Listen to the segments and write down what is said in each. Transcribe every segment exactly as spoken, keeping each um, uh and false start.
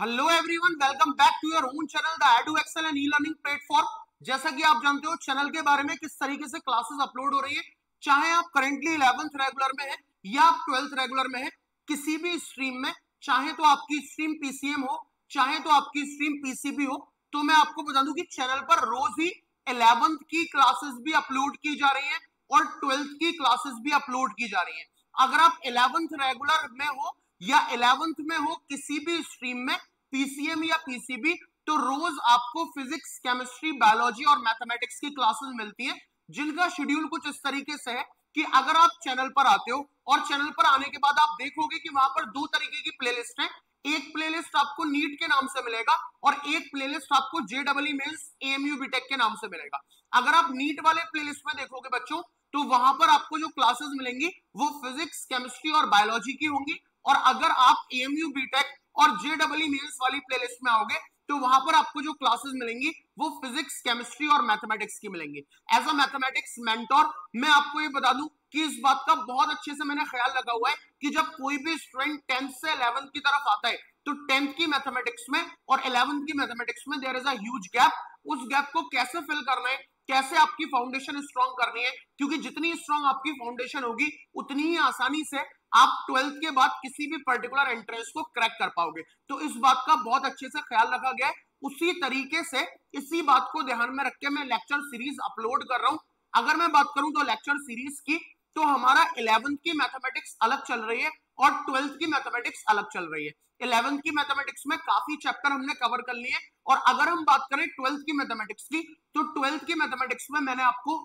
Hello everyone, welcome back to your own channel the Edu Excel and e learning platform. जैसा कि आप जानते हो चैनल के बारे में किस तरीके से क्लासेस अपलोड हो रही है, चाहे आप करेंटली इलेवेंथ रेगुलर में है या आप ट्वेल्थ रेगुलर में है, किसी भी स्ट्रीम में, चाहे तो आपकी स्ट्रीम पीसीएम हो चाहे तो आपकी स्ट्रीम पीसीबी हो, तो मैं आपको बता दूं कि चैनल पर रोज ही इलेवेंथ की क्लासेस भी अपलोड की जा रही है और ट्वेल्थ की क्लासेस भी अपलोड की जा रही है। अगर आप इलेवेंथ रेगुलर में हो या इलेवेंथ में हो, किसी भी स्ट्रीम में पीसीएम या पीसीबी, तो रोज आपको फिजिक्स, केमिस्ट्री, बायोलॉजी और मैथमेटिक्स की क्लासेस मिलती हैं, जिनका शेड्यूल कुछ इस तरीके से है कि अगर आप चैनल पर आते हो और चैनल पर आने के बाद आप देखोगे कि वहां पर दो तरीके की प्लेलिस्ट है। एक प्लेलिस्ट आपको नीट के नाम से मिलेगा और एक प्लेलिस्ट आपको जेईई मेंस एएमयू बीटेक के नाम से मिलेगा। अगर आप नीट वाले प्लेलिस्ट में देखोगे बच्चों, तो वहां पर आपको जो क्लासेस मिलेंगी वो फिजिक्स, केमिस्ट्री और बायोलॉजी की होंगी, और अगर आप एएमयू बीटेक और जेईई मेंस वाली प्लेलिस्ट में आओगे तो वहां पर आपको जो क्लासेस मिलेंगी वो फिजिक्स, केमिस्ट्री और मैथमेटिक्स की मिलेंगी। एज अ मैथमेटिक्स मेंटोर मैं आपको ये बता दूं कि इस बात का बहुत अच्छे से मैंने ख्याल लगा हुआ है कि जब कोई भी स्टूडेंट टेंथ से इलेवेंथ की तरफ आता है तो टेंथ की मैथमेटिक्स में और इलेवेंथ की मैथमेटिक्स में there is a huge gap. उस गैप को कैसे फिल करना है, कैसे आपकी फाउंडेशन स्ट्रांग करनी है, क्योंकि जितनी स्ट्रांग आपकी फाउंडेशन होगी उतनी ही आसानी से आप ट्वेल्थ के बाद किसी भी पर्टिकुलर एंट्रेंस को क्रैक कर पाओगे। तो इस बात का बहुत अच्छे से ख्याल रखा गया है। उसी तरीके से इसी बात को ध्यान में रख के मैं लेक्चर सीरीज अपलोड कर रहा हूं। अगर मैं बात करूं तो लेक्चर सीरीज की, तो हमारा इलेवेंथ की मैथमेटिक्स अलग चल रही है और ट्वेल्थ की मैथमेटिक्स अलग चल रही है। इलेवेंथ की मैथमेटिक्स में काफी चैप्टर हमने कवर कर लिए हैं, और अगर हम बात करें ट्वेल्थ की मैथमेटिक्स की, तो ट्वेल्थ की मैथमेटिक्स में मैंने आपको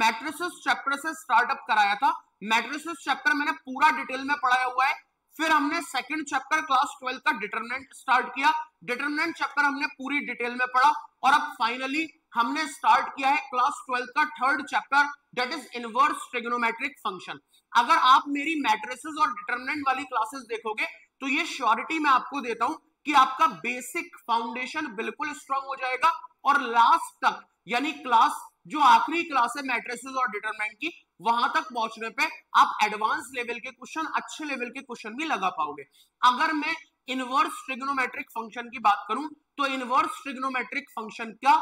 मैट्रिसेस चैप्टर से स्टार्टअप कराया था। मैट्रिसेस चैप्टर मैंने पूरा डिटेल में पढ़ाया हुआ है। फिर हमने सेकंड चैप्टर क्लास ट्वेल्थ का डिटरमिनेंट स्टार्ट किया। डिटरमिनेंट चैप्टर हमने पूरी डिटेल में पढ़ा, और अब फाइनली हमने स्टार्ट किया है क्लास ट्वेल्थ का third chapter, that is inverse trigonometric function. अगर आप मेरी मैट्रिसेस और डिटरमिनेंट वाली क्लासेस देखोगे तो ये श्योरिटी मैं आपको देता हूं कि आपका बेसिक फाउंडेशन बिल्कुल स्ट्रांग हो जाएगा, और लास्ट तक यानी क्लास जो आखिरी क्लास है मैट्रिसेस और डिटरमिनेंट की, वहां तक पहुंचने पे आप एडवांस लेवल के क्वेश्चन, अच्छे लेवल के क्वेश्चन भी लगा पाओगे। अगर मैं इनवर्स ट्रिग्नोमेट्रिक फंक्शन की बात करूं तो इनवर्स ट्रिग्नोमेट्रिक फंक्शन का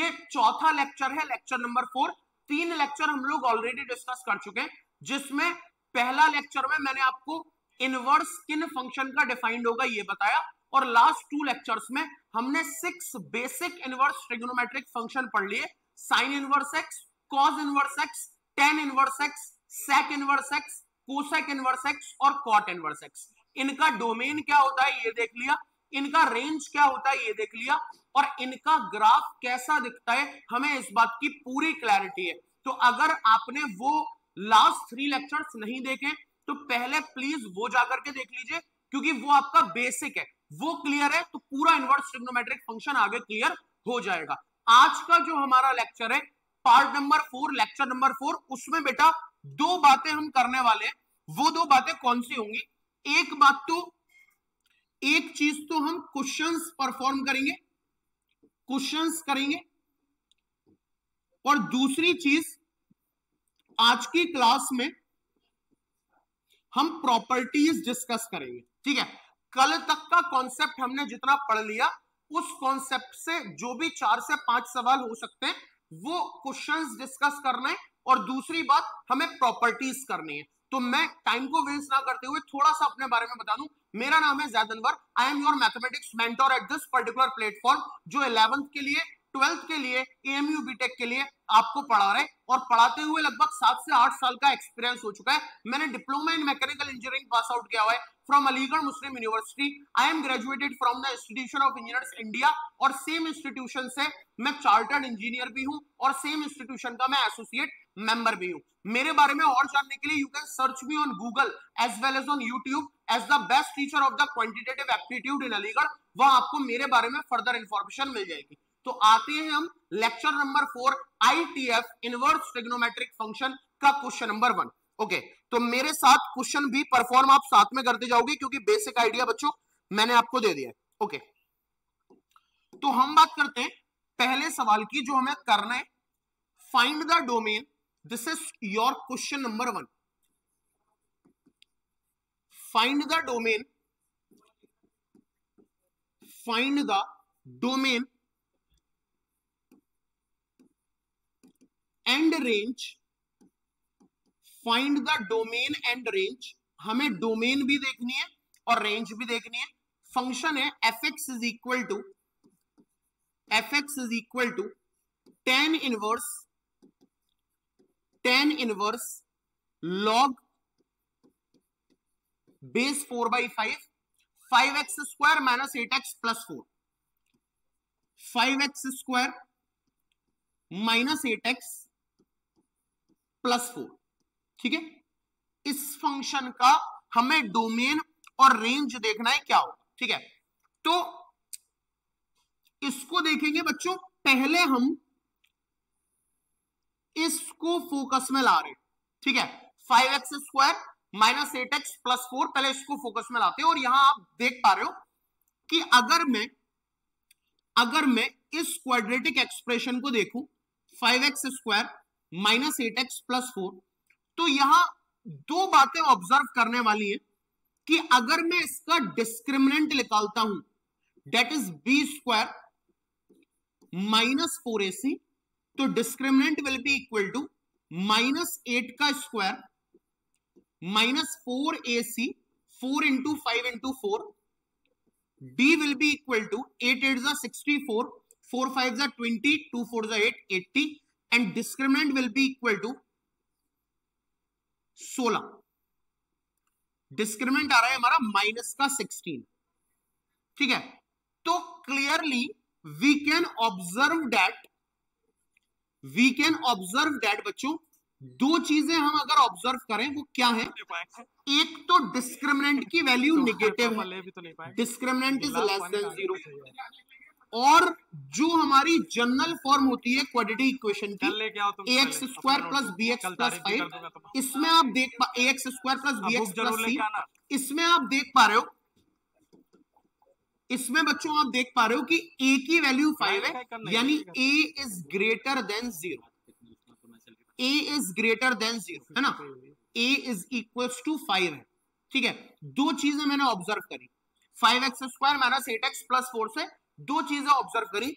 ये चौथा लेक्चर है, लेक्चर नंबर फोर। तीन लेक्चर हम लोग ऑलरेडी डिस्कस कर चुके हैं, जिसमें पहला लेक्चर में मैंने आपको इनवर्स किन फंक्शन का डिफाइंड होगा ये बताया, और लास्ट टू लेक्चर्स में हमने six basic inverse trigonometric function पढ़ लिए। Sine inverse x, cos inverse x, tan inverse x, sec inverse x, cosec inverse x और कॉट इनवर्स एक्स। इनका डोमेन क्या होता है ये देख लिया, इनका रेंज क्या होता है ये देख लिया, और इनका ग्राफ कैसा दिखता है, हमें इस बात की पूरी क्लैरिटी है। तो अगर आपने वो लास्ट थ्री लेक्चर्स नहीं देखे तो पहले प्लीज वो जाकर के देख लीजिए, क्योंकि वो आपका बेसिक है, वो क्लियर है तो पूरा इनवर्स ट्रिग्नोमेट्रिक फंक्शन आगे क्लियर हो जाएगा। आज का जो हमारा लेक्चर है part number four, lecture number four, उसमें बेटा दो बातें हम करने वाले हैं। वो दो बातें कौन सी होंगी? एक बात तो एक चीज तो हम क्वेश्चंस परफॉर्म करेंगे, क्वेश्चंस करेंगे, और दूसरी चीज आज की क्लास में हम प्रॉपर्टीज डिस्कस करेंगे। ठीक है, कल तक का कॉन्सेप्ट हमने जितना पढ़ लिया उस कॉन्सेप्ट से जो भी चार से पांच सवाल हो सकते हैं वो क्वेश्चंस डिस्कस करना है, और दूसरी बात हमें प्रॉपर्टीज करनी है। तो मैं टाइम को वेस्ट ना करते हुए थोड़ा सा अपने बारे में बता दूं। मेरा नाम है Zaid Anwar, I am your mathematics mentor at this particular platform, जो इलेवेंथ के लिए, ट्वेल्थ के लिए, एएमयू बीटेक के लिए आपको पढ़ा रहे, और पढ़ाते हुए लगभग सात से आठ साल का एक्सपीरियंस हो चुका है। मैंने diploma in mechanical engineering pass out किया हुआ है from Aligarh Muslim University. I am graduated from the institution of engineers India, और सेम इंस्टीट्यूशन से मैं चार्टर्ड इंजीनियर भी हूँ और सेम इंस्टीट्यूशन का मैं एसोसिएट मेंबर भी हूँ। मेरे बारे में और जानने के लिए you can search me on Google as well as on YouTube as the best teacher of the quantitative aptitude in Aligarh. वहाँ आपको मेरे बारे में फर्दर इंफॉर्मेशन मिल जाएगी। तो आते हैं हम lecture number four, ITF inverse trigonometric function का क्वेश्चन नंबर वन। ओके, तो मेरे साथ क्वेश्चन भी परफॉर्म आप साथ में करते जाओगे, क्योंकि बेसिक आइडिया बच्चों मैंने आपको दे दिया है। ओके, तो हम बात करते हैं पहले सवाल की जो हमें करना है, find the domain. This is your question number one, find the domain find the domain and range, find the domain and range, हमें डोमेन भी देखनी है और रेंज भी देखनी है। फंक्शन है F x is equal to f x is equal to tan inverse tan inverse log base four by five five x square minus eight x plus four, five x square minus eight x plus four. ठीक है, इस function का हमें domain और range देखना है क्या हो। ठीक है, तो इसको देखेंगे बच्चों, पहले हम इसको फोकस में ला रहे हैं। ठीक है, five x square minus eight x plus four, पहले इसको फोकस में लाते हैं। और यहां आप देख पा रहे हो कि अगर मैं अगर मैं इस क्वाड्रेटिक एक्सप्रेशन को देखूं five x square minus eight x plus four, तो यहां दो बातें ऑब्जर्व करने वाली है कि अगर मैं इसका डिस्क्रिमिनेंट निकालता हूं that is b square minus four a c, तो discriminant will be equal to minus eight का square minus four a c four into five into four, D will be equal to eight eight जा sixty four, four five जा twenty, two four जा eight eighty, and discriminant will be equal to सोलह। डिस्क्रिमिनेंट आ रहा है हमारा minus का सिक्सटीन। ठीक है, तो clearly we can observe that we can observe that बच्चों, दो चीजें हम अगर ऑब्जर्व करें वो क्या है, एक तो डिस्क्रिमिनेंट की वैल्यू निगेटिव है, discriminant is less than zero, और जो हमारी जनरल फॉर्म होती है क्वाड्रेटिक इक्वेशन की a x square plus b x plus five, इसमें आप देख पा a x square plus b x plus c, इसमें आप देख पा रहे हो इसमें बच्चों आप देख पा रहे हो कि ए की वैल्यू फाइव है, यानी a is greater than zero, a is greater than zero है ना, a is equals to five है। ठीक है, दो चीजें मैंने ऑब्जर्व करी, five x square minus eight x plus four से दो चीजें ऑब्जर्व करी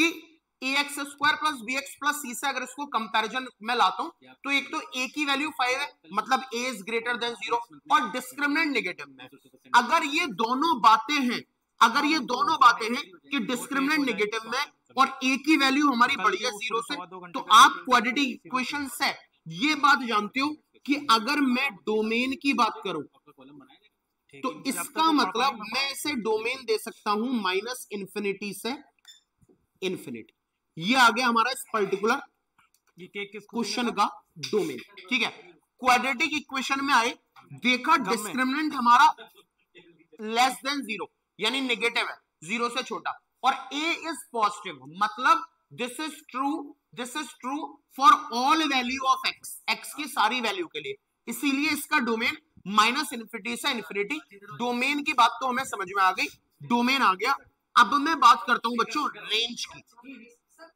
कि a x square plus b x plus c से अगर इसको कंपैरिजन में लाता हूं तो एक तो ए की वैल्यू फाइव है, मतलब a is greater than zero, और डिस्क्रिमिनेंट नेगेटिव है। अगर ये दोनों बातें हैं अगर ये दोनों बातें हैं कि डिस्क्रिमिनेंट नेगेटिव में और ए की वैल्यू हमारी बढ़ी है जीरो से, तो आप क्वाड्रेटिक इक्वेशन से ये बात जानते हो कि अगर मैं डोमेन की बात करूं तो इसका मतलब मैं इसे डोमेन दे सकता हूं माइनस इन्फिनिटी से इन्फिनिटी। ये आ गया हमारा इस पर्टिकुलर क्वेश्चन का डोमेन। ठीक है, क्वाड्रेटिक इक्वेशन में आए, देखा डिस्क्रिमिनेंट हमारा लेस देन जीरो यानी नेगेटिव है, जीरो से छोटा, और ए इज पॉजिटिव, मतलब this is true this is true for all value of x, x की सारी वैल्यू के लिए, इसीलिए इसका डोमेन माइनस इन्फिनिटी से इन्फिनिटी। डोमेन की बात तो हमें समझ में आ गई, डोमेन आ गया। अब मैं बात करता हूं बच्चों रेंज की।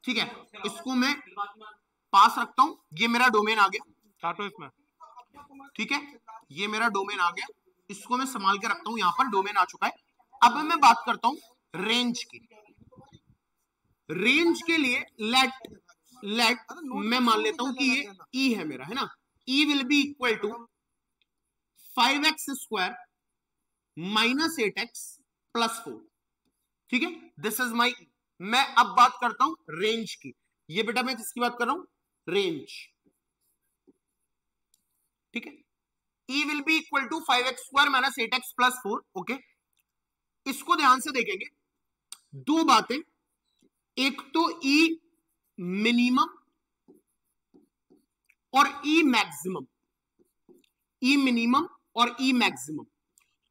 ठीक है, इसको मैं पास रखता हूं, ये मेरा डोमेन आ गया। ठीक है, ये मेरा डोमेन आ गया, इसको मैं संभाल के रखता हूँ, यहाँ पर डोमेन आ चुका है। अब मैं बात करता हूं रेंज की। रेंज के लिए लेट लेट मैं मान लेता हूं कि ये ई है मेरा, है ना, e will be equal to five x square minus eight x plus four. ठीक है, दिस इज माई। मैं अब बात करता हूं रेंज की। ये बेटा मैं किसकी बात कर रहा हूं, रेंज। ठीक है, e will be equal to five x square minus eight x plus four. Okay, इसको ध्यान से देखेंगे, दो बातें, एक तो ई मिनिमम और ई मैक्सिमम, ई मिनिमम और ई मैक्सिमम।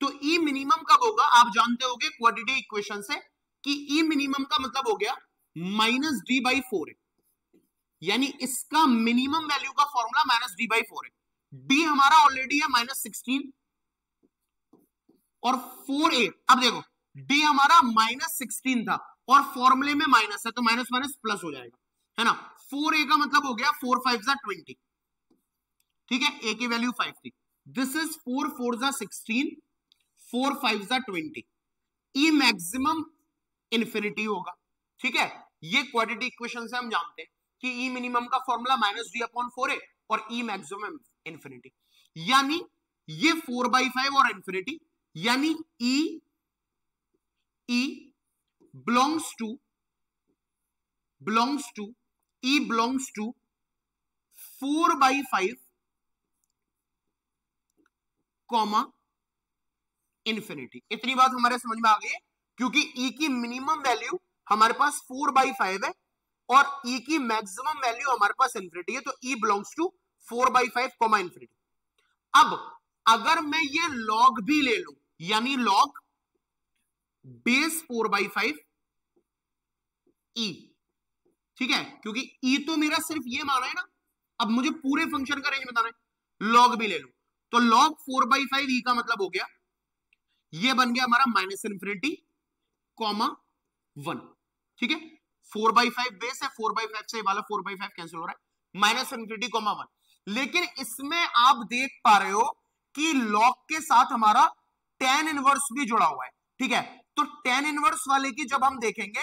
तो ई मिनिमम कब होगा, आप जानते होंगे क्वाड्रेटिक इक्वेशन से कि ई मिनिमम का मतलब हो गया माइनस डी बाई फोर, यानी इसका मिनिमम वैल्यू का formula minus d by four है। डी हमारा ऑलरेडी है माइनस सिक्सटीन और फोर ए, अब देखो d हमारा माइनस सिक्सटीन था और फॉर्मूले में माइनस है तो माइनस माइनस प्लस हो जाएगा, है ना। फोर ए का मतलब हो गया फोर फाइव जा ट्वेंटी। ठीक है, a की वैल्यू फाइव थी, दिस इज फोर फोर जा सिक्सटीन, फोर फाइव जा ट्वेंटी। e मैक्सिमम इन्फिनिटी होगा। ठीक है, ये क्वाड्रेटिक इक्वेशन से हम जानते हैं कि ई मिनिमम का formula minus D upon four a और ई मैक्सिमम इन्फिनिटी, यानी ये फोर बाई फाइव और इन्फिनिटी, यानी e e belongs to belongs to e belongs to four by five comma infinity. इतनी बात हमारे समझ में आ गई है, क्योंकि ई की मिनिमम वैल्यू हमारे पास फोर बाई फाइव है और ई की मैक्सिमम वैल्यू हमारे पास इन्फिनिटी है, तो ई belongs to four by five comma infinity. अब अगर मैं ये लॉग भी ले लूं, यानी log base four by five e, ठीक है, क्योंकि ई तो मेरा सिर्फ ये माना है ना, अब मुझे पूरे फंक्शन का रेंज बताना है, लॉग भी ले लूं तो log four by five e का मतलब हो गया, ये बन गया हमारा माइनस इन्फिनिटी कॉमा वन। ठीक है, फोर बाई फाइव बेस है, फोर बाई फाइव से वाला फोर बाई फाइव कैंसिल हो रहा है, माइनस इन्फिनिटी कॉमा वन। लेकिन इसमें आप देख पा रहे हो कि लॉग के साथ हमारा टेन इनवर्स भी जुड़ा हुआ है। ठीक है, तो टेन इनवर्स वाले की जब हम देखेंगे,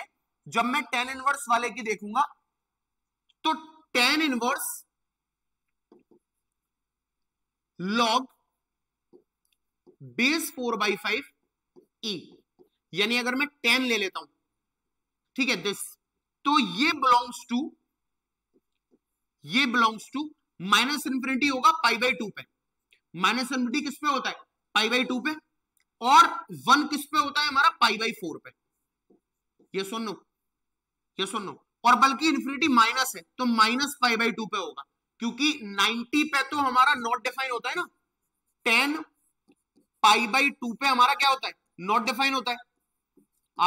जब मैं टेन इनवर्स वाले की देखूंगा तो tan inverse log base four by five e, यानी अगर मैं टेन ले लेता हूं, ठीक है, दिस, तो ये बिलोंग्स टू ये बिलोंग्स टू माइनस इन्फिनिटी होगा पाई बाई टू पे। माइनस इन्फिनिटी किस पे होता है? पाई बाई टू पे। और वन किस पे होता है हमारा? पाई बाई फोर पे। ये सुन लो, ये सुन लो। और बल्कि इन्फिनिटी माइनस है तो माइनस पाई बाई टू पे होगा, क्योंकि नाइंटी पे तो हमारा नॉट डिफाइन होता है ना, टेन पाई बाई टू पे हमारा क्या होता है? नॉट डिफाइन होता है।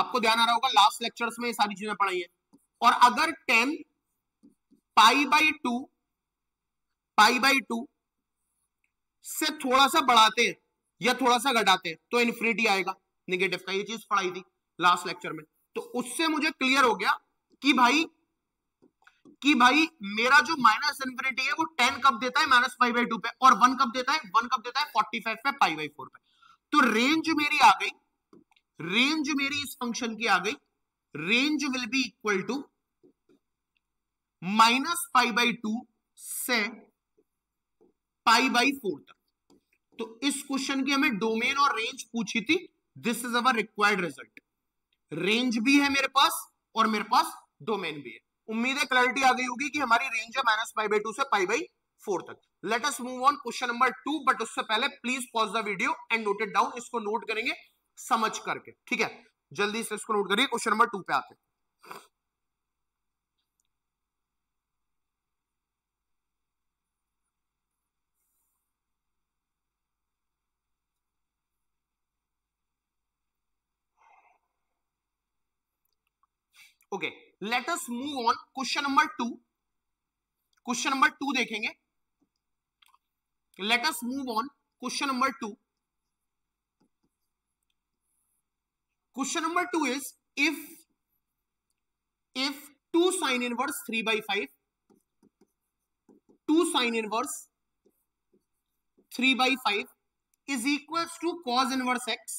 आपको ध्यान आ रहा होगा, लास्ट लेक्चर्स में ये सारी चीजें पढ़ाई है। और अगर tan pi by two pi by two से थोड़ा सा बढ़ाते हैं या थोड़ा सा घटाते हैं तो इन्फिनिटी आएगा निगेटिव का, ये चीज पढ़ाई थी लास्ट लेक्चर में। तो उससे मुझे क्लियर हो गया कि भाई कि भाई मेरा जो माइनस इन्फिनिटी है वो टेन कब देता है? माइनस पाई बाई टू पे। और वन कब देता है? वन कब देता है? फोर्टी फाइव पे, पाई बाई फोर पे। तो रेंज मेरी आ गई, रेंज मेरी इस फंक्शन की आ गई, range will be equal to minus pi by two से पाई बाई फोर तक। तो इस क्वेश्चन की हमें डोमेन और रेंज पूछी थी। This is our required result. Range भी है मेरे पास और मेरे पास डोमेन भी है। उम्मीद है क्लैरिटी आ गई होगी कि हमारी रेंज है माइनस पाई बाई टू से पाई बाई फोर तक। Let us move on question number two, but उससे पहले please pause the video and note it down. इसको नोट करेंगे समझ करके, ठीक है, जल्दी से इसको नोट करिए। क्वेश्चन नंबर टू पे आते हैं। Okay, let us move on question number two. Question number two देखेंगे। Let us move on question number two. Question number two is if if two sine inverse three by five two sine inverse three by five is equals to cos inverse x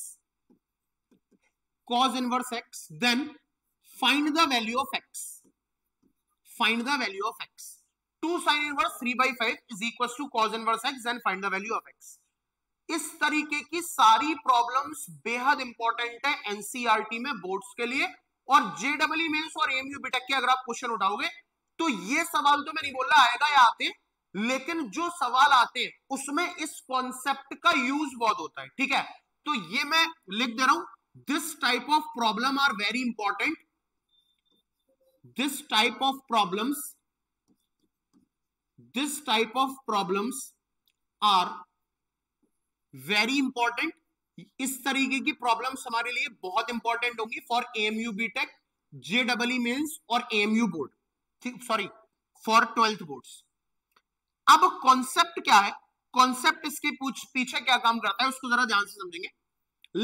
cos inverse x then Find the value of x. Find the value of x. two sin inverse three by five is equals to cos inverse x and find the value of x. इस तरीके की सारी problems बेहद important है NCERT में boards के लिए, और जेईई मेंस और एएमयू बीटेक के अगर आप क्वेश्चन उठाओगे तो ये सवाल तो मैं नहीं बोल रहा आएगा या आते, लेकिन जो सवाल आते हैं उसमें इस कॉन्सेप्ट का यूज बहुत होता है। ठीक है, तो ये मैं लिख दे रहा हूं, this type of problem are very important. This type of problems, this type of problems are very important. इस तरीके की problems हमारे लिए बहुत important होंगी for A M U B.Tech, J E E Mains और A M U board. ठीक, sorry, for twelfth boards. अब concept क्या है? Concept इसके पीछे क्या काम करता है उसको जरा ध्यान से समझेंगे।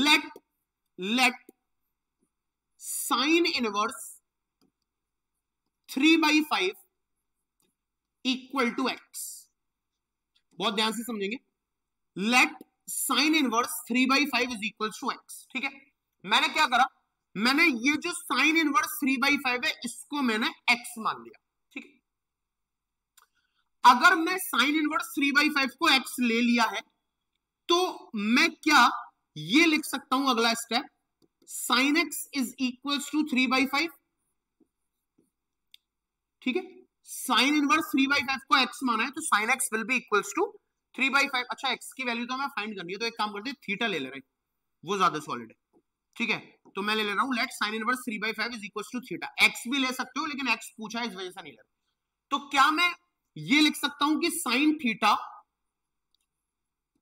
Let let sin inverse three by five equal to x. बहुत ध्यान से समझेंगे, let sine inverse three by five is equal to x. ठीक है, मैंने क्या करा, मैंने ये जो sine inverse three by five है इसको मैंने एक्स मान लिया, ठीक है। अगर मैं sine inverse three by five को एक्स ले लिया है तो मैं क्या ये लिख सकता हूं अगला step, sine x is equal to three by five, ठीक है। Sine inverse three by five को एक्स माना है तो sine x will be equal to three by five. अच्छा एक्स की वैल्यू तो हमें फाइंड करनी है, तो एक काम करते हैं थीटा ले ले रहे हैं, वो ज्यादा सॉलिड है, ठीक है। तो मैं ले ले रहा हूँ let sine inverse three by five is equal to theta. X भी ले सकते हो लेकिन एक्स पूछा है इस वजह से नहीं ले रहा। तो क्या मैं ये लिख सकता हूं कि sine theta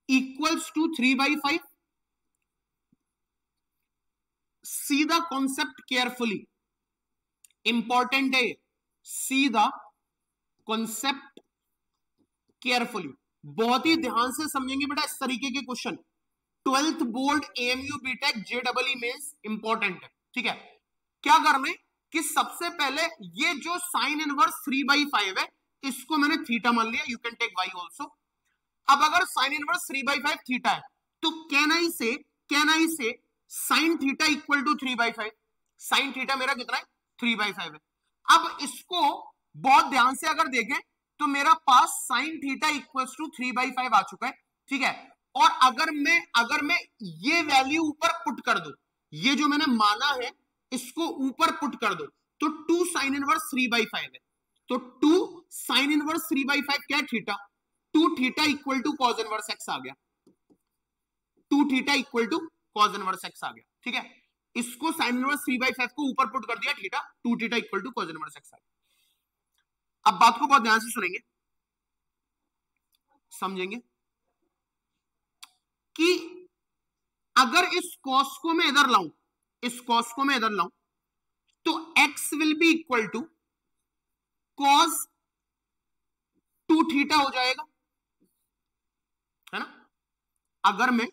equals to three by five. See the concept carefully, important है, सी द कॉन्सेप्ट केयरफुली, बहुत ही ध्यान से समझेंगे बेटा इस तरीके के question. Twelfth board AMU BTech JEE Mains important है, ठीक है। क्या करना है कि सबसे पहले ये जो sine inverse three by five है इसको मैंने थीटा मान लिया, you can take y also. अब अगर sine inverse three by five theta है तो can I say can I say sine theta equal to three by five. Sine theta मेरा कितना है, थ्री बाई फाइव है। अब इसको बहुत ध्यान से अगर देखें तो मेरा पास sine theta equals to three by five आ चुका है, ठीक है। और अगर मैं अगर मैं ये वैल्यू ऊपर पुट कर दूं, ये जो मैंने माना है इसको ऊपर पुट कर दूं तो two sine inverse three by five है। तो two sine inverse three by five क्या, theta. Two theta equal to cos inverse x आ गया, two theta equal to cos inverse x आ गया, ठीक है। इसको sine inverse three by five को ऊपर पुट कर दिया theta, two theta equal to cos inverse x. अब बात को बहुत ध्यान से सुनेंगे, समझेंगे कि अगर इस कॉस को मैं इधर लाऊं इस कॉस को मैं इधर लाऊं तो x will be equal to cos two theta हो जाएगा, है ना। अगर मैं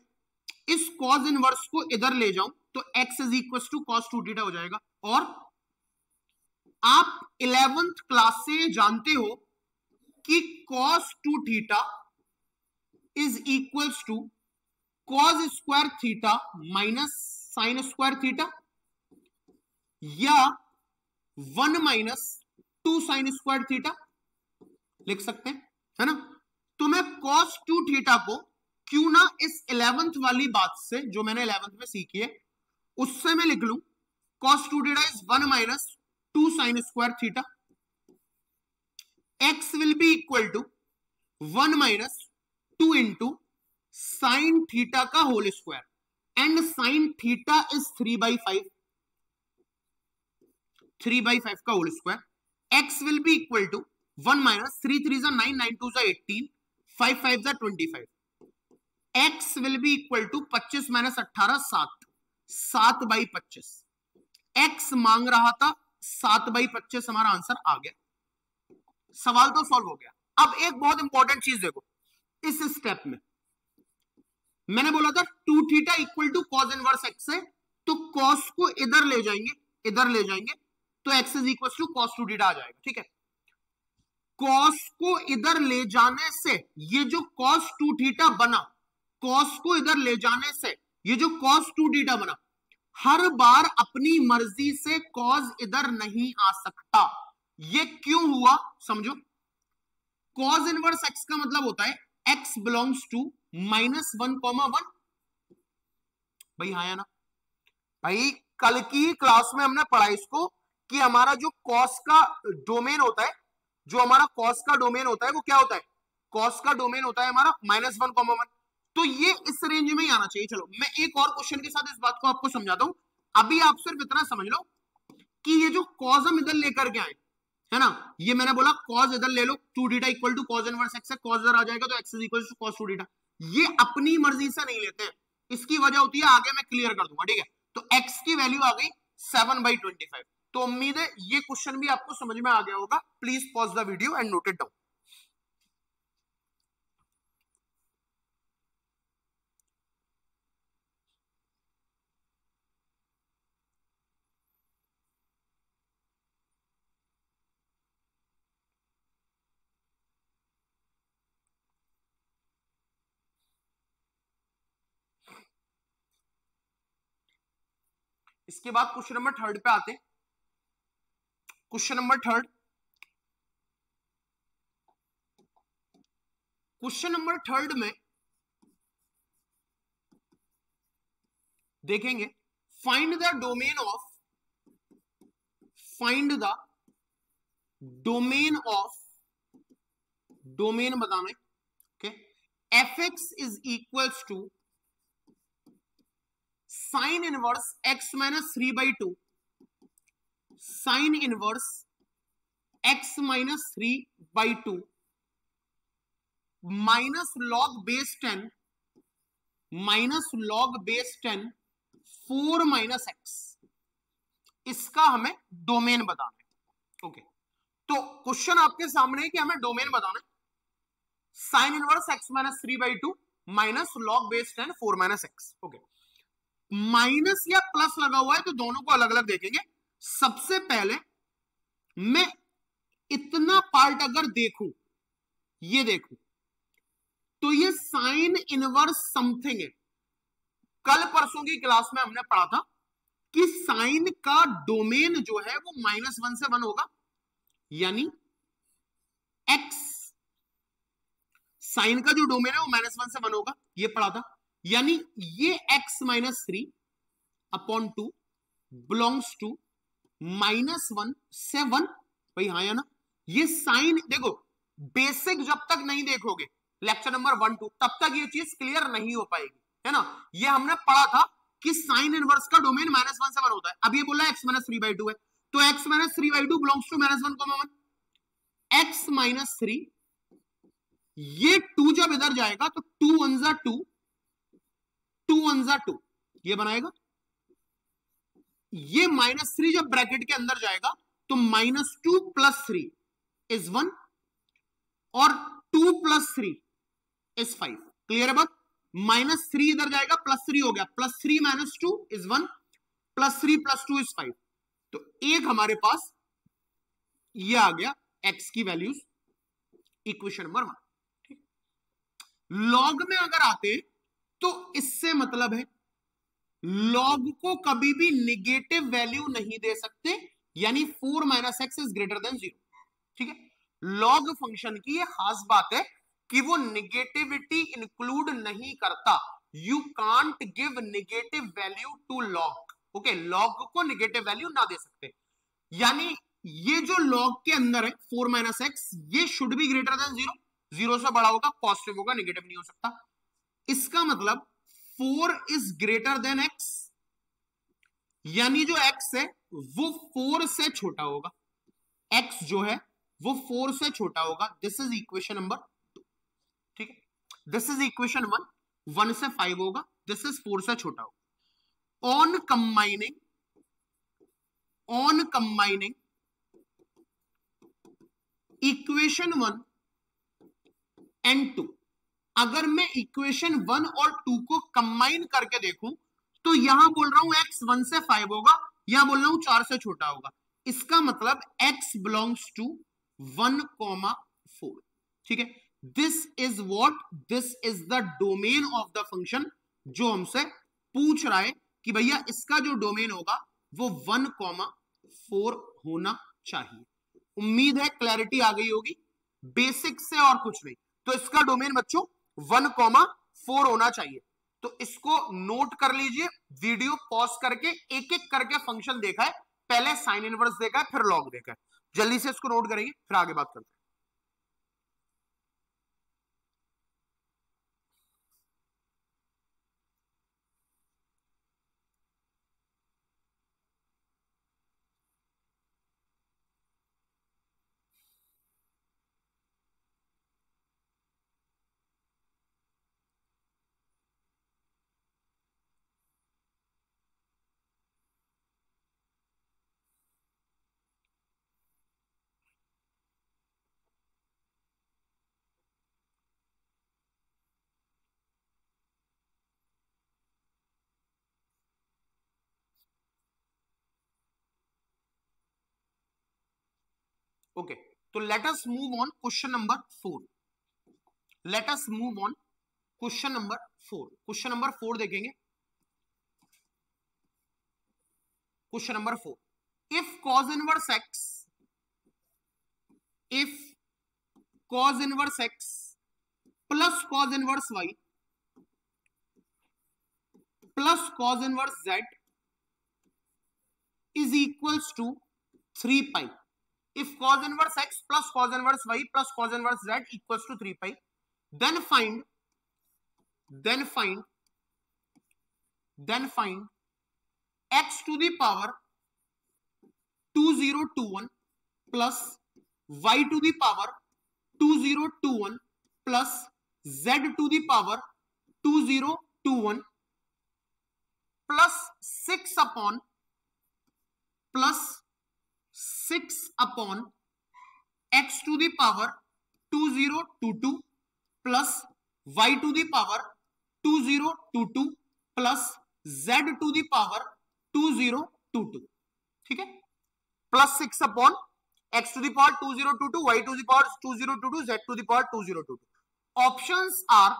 इस कॉस इनवर्स को इधर ले जाऊं तो x is equal to cos two theta हो जाएगा। और आप इलेवेंथ क्लास से जानते हो कि cos two theta is equal to cos square theta minus sine square theta या one minus two sine square theta लिख सकते हैं, है ना। तो मैं कॉस टू थीटा को क्यों ना इस इलेवेंथ वाली बात से जो मैंने इलेवेंथ में सीखी है उससे मैं लिख लूं, cos two theta is one minus two sine square theta, x will be equal to one minus two into sine theta का whole square and sine theta is three by five three by five का whole square. X will be equal to one minus three three जा nine nine two जा eighteen five five जा twenty five. X will be equal to पच्चीस माइनस अट्ठारह सात सात by पच्चीस। एक्स मांग रहा था, सात बाई पच्चीस हमारा आंसर आ गया, सवाल तो सॉल्व हो गया। अब एक बहुत इंपॉर्टेंट चीज देखो, इस स्टेप में मैंने बोला था two theta equal to cos inverse x है, तो कॉस को इधर ले जाएंगे इधर ले जाएंगे तो x is equal to cos two theta आ जाएगा, ठीक है। कॉस को इधर ले जाने से ये जो कॉस टू थीटा बना, कॉस को इधर ले जाने से ये जो कॉस टू थीटा बना, हर बार अपनी मर्जी से कॉस इधर नहीं आ सकता। ये क्यों हुआ समझो, कॉस इनवर्स एक्स का मतलब होता है x belongs to minus one comma one. भाई हाँ या ना, भाई कल की क्लास में हमने पढ़ा इसको कि हमारा जो कॉस का डोमेन होता है जो हमारा कॉस का डोमेन होता है वो क्या होता है, कॉस का डोमेन होता है हमारा माइनस वन कॉमा वन। तो ये इस रेंज में ही आना चाहिए। चलो मैं एक और क्वेश्चन के साथ इस बात को आपको समझाता हूं, अभी आप सिर्फ इतना समझ लो कि ये जो कॉस हम इधर लेकर के आए है ना, ये मैंने बोला कॉस इधर ले लो two theta equal to cos inverse x है, कॉस इधर आ जाएगा तो x is equal to cos two theta. ये अपनी मर्जी से नहीं लेते हैं, इसकी वजह होती है, आगे मैं क्लियर कर दूंगा, ठीक है। तो एक्स की वैल्यू आ गई सेवन बाई ट्वेंटी फाइव। तो उम्मीद है ये क्वेश्चन भी आपको समझ में आ गया होगा। Please pause the video and note it down. इसके बाद क्वेश्चन नंबर थर्ड पे आते हैं। Question number third question number third में देखेंगे find the domain of find the domain of domain बताना है, okay, f x is equals to sine inverse x minus three by two sine inverse x minus three by two minus log base ten minus log base ten four minus x, इसका हमें domain बताना है। Okay, तो question आपके सामने है कि हमें डोमेन बताना है sine inverse x minus three by two minus log base ten four minus x. Okay, minus या प्लस लगा हुआ है तो दोनों को अलग अलग देखेंगे। सबसे पहले मैं इतना पार्ट अगर देखूं, ये देखूं, तो ये साइन इनवर्स समथिंग है। कल परसों की क्लास में हमने पढ़ा था कि साइन का डोमेन जो है वो माइनस वन से वन होगा, यानी एक्स साइन का जो डोमेन है वो माइनस वन से वन होगा, ये पढ़ा था। यानी ये x minus three upon two belongs to minus one से वन, भाई हाँ या ना। ये साइन देखो, बेसिक जब तक नहीं देखोगे लेक्चर नंबर वन टू तब तक ये चीज क्लियर नहीं हो पाएगी, है ना। ये हमने पढ़ा था कि साइन इनवर्स का डोमेन माइनस वन से वन होता है। अब ये बोला x minus three by two है, तो x minus three by two belongs to minus one comma one, x minus three, ये टू जब इधर जाएगा तो टू वन जा टू, टू वन जा टू, ये बनाएगा। ये माइनस थ्री जब ब्रैकेट के अंदर जाएगा तो minus two plus three is one और two plus three is five, clear है बात। माइनस थ्री इधर जाएगा प्लस थ्री हो गया, plus three minus two is one, plus three plus two is five. तो एक हमारे पास ये आ गया एक्स की values, equation number one. Log में अगर आते तो इससे मतलब है लॉग को कभी भी निगेटिव वैल्यू नहीं दे सकते, यानी four minus x is greater than zero, ठीक है। लॉग फंक्शन की ये खास बात है कि वो निगेटिविटी इंक्लूड नहीं करता, you can't give negative value to log. Okay, log को निगेटिव वैल्यू ना दे सकते, यानी ये जो लॉग के अंदर है फोर माइनस एक्स, ये should be greater than zero, zero से बड़ा होगा, पॉजिटिव होगा, निगेटिव नहीं हो सकता। इसका मतलब four is greater than x, यानी जो एक्स है वो फोर से छोटा होगा, एक्स जो है वो फोर से छोटा होगा। दिस इज इक्वेशन नंबर, ठीक है, this is equation one, one से फाइव होगा, दिस इज फोर से छोटा होगा। On combining on combining equation one and two, अगर मैं इक्वेशन वन और टू को कंबाइन करके देखूं तो यहां बोल रहा हूं एक्स वन से फाइव होगा, यहां बोल रहा हूं चार से छोटा होगा, इसका मतलब x belongs to one comma four, ठीक है। This is what this is the domain of the function, जो हमसे पूछ रहा है कि भैया इसका जो डोमेन होगा वो वन कॉमा फोर होना चाहिए। उम्मीद है क्लैरिटी आ गई होगी, बेसिक से और कुछ नहीं। तो इसका डोमेन बच्चों वन कॉमा फोर होना चाहिए, तो इसको नोट कर लीजिए। वीडियो पॉज करके एक एक करके फंक्शन देखा है, पहले साइन इनवर्स देखा है, फिर लॉग देखा है। जल्दी से इसको नोट करेंगे, फिर आगे बात करते हैं। ओके, तो let us move on question number four. Let us move on question number four. Question number four देखेंगे। Question number four, if cos inverse x, if cos inverse x plus cos inverse y plus cos inverse z is equals to three pi, if cos inverse x plus cos inverse y plus cos inverse z equals to three pi, then find then find then find x to the power two thousand twenty-one plus y to the power two thousand twenty-one plus z to the power two thousand twenty-one plus six upon plus six upon x to the power two thousand twenty-two plus y to the power two thousand twenty-two plus z to the power two thousand twenty-two, ठीक है, plus six upon x to the power two thousand twenty two, y to the power two thousand twenty two, z to the power two thousand twenty two. Options are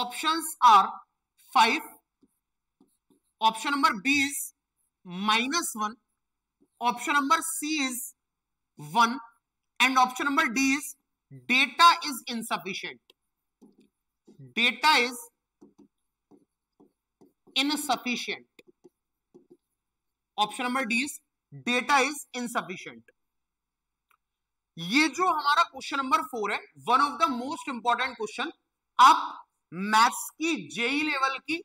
options are five. Option number B is minus one. Option number C is one and option number D is data is insufficient. Data is insufficient. Option number D is data is insufficient. ये जो हमारा question number four है, one of the most important question, आप maths की JEE level की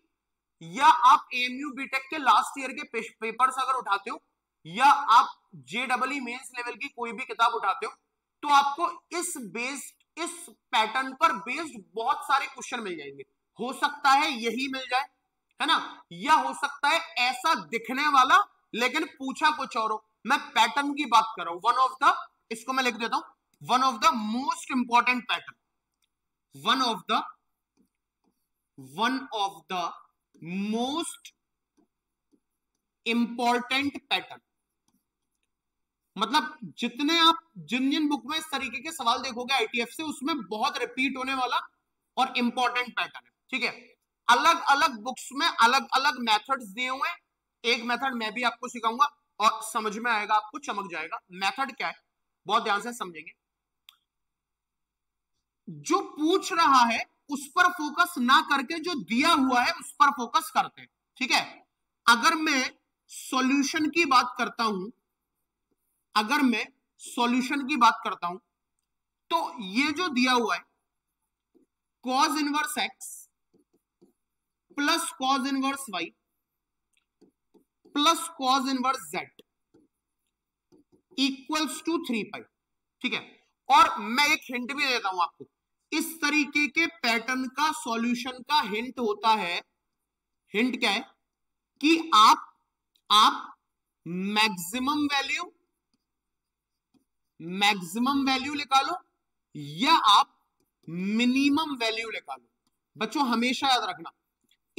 या आप AMU BTech के लास्ट ईयर के पेपर्स अगर उठाते हो या आप जेईई मेंस लेवल की कोई भी किताब उठाते हो तो आपको इस बेस्ड इस पैटर्न पर बेस्ड बहुत सारे क्वेश्चन मिल जाएंगे. हो सकता है यही मिल जाए, है ना, या हो सकता है ऐसा दिखने वाला लेकिन पूछा कुछ और हो. मैं पैटर्न की बात कर रहा हूं. वन ऑफ द, इसको मैं लिख देता हूं, one of the most important pattern, one of the one of the most important pattern. मतलब जितने आप जिन जिन बुक में इस तरीके के सवाल देखोगे आईटीएफ से, उसमें बहुत रिपीट होने वाला और इंपॉर्टेंट पैटर्न है, ठीक है. अलग अलग बुक्स में अलग अलग मेथड्स दिए हुए हैं. एक मेथड मैं भी आपको सिखाऊंगा और समझ में आएगा, आपको चमक जाएगा मेथड क्या है, बहुत ध्यान से समझेंगे. जो पूछ रहा है उस पर फोकस ना करके जो दिया हुआ है उस पर फोकस करते हैं, ठीक है. अगर मैं सॉल्यूशन की बात करता हूं अगर मैं सॉल्यूशन की बात करता हूं तो ये जो दिया हुआ है cos inverse x plus cos inverse y plus cos inverse z equals to three pi, ठीक है. और मैं एक हिंट भी देता हूं आपको, इस तरीके के पैटर्न का सॉल्यूशन का हिंट होता है. हिंट क्या है कि आप आप मैक्सिमम वैल्यू मैक्सिमम वैल्यू निकालो या आप मिनिमम वैल्यू निकालो. बच्चों हमेशा याद रखना,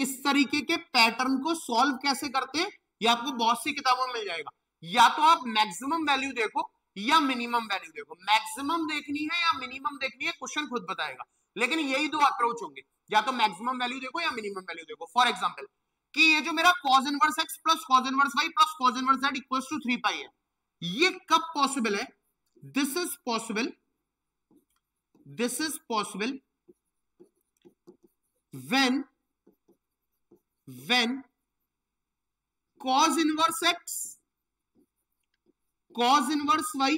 इस तरीके के पैटर्न को सॉल्व कैसे करते हैं ये आपको बहुत सी किताबों में मिल जाएगा. या तो आप मैक्सिमम वैल्यू देखो या मिनिमम वैल्यू देखो. मैक्सिमम देखनी है या मिनिमम देखनी है क्वेश्चन खुद बताएगा, लेकिन यही दो अप्रोच होंगे, या तो मैक्सिमम वैल्यू देखो या मिनिमम वैल्यू देखो. फॉर एग्जाम्पल कि ये जो मेरा cos inverse x plus cos inverse y plus cos inverse z equals to three pi है, ये कब पॉसिबल है? This is possible this is possible when when cos inverse x cos inverse y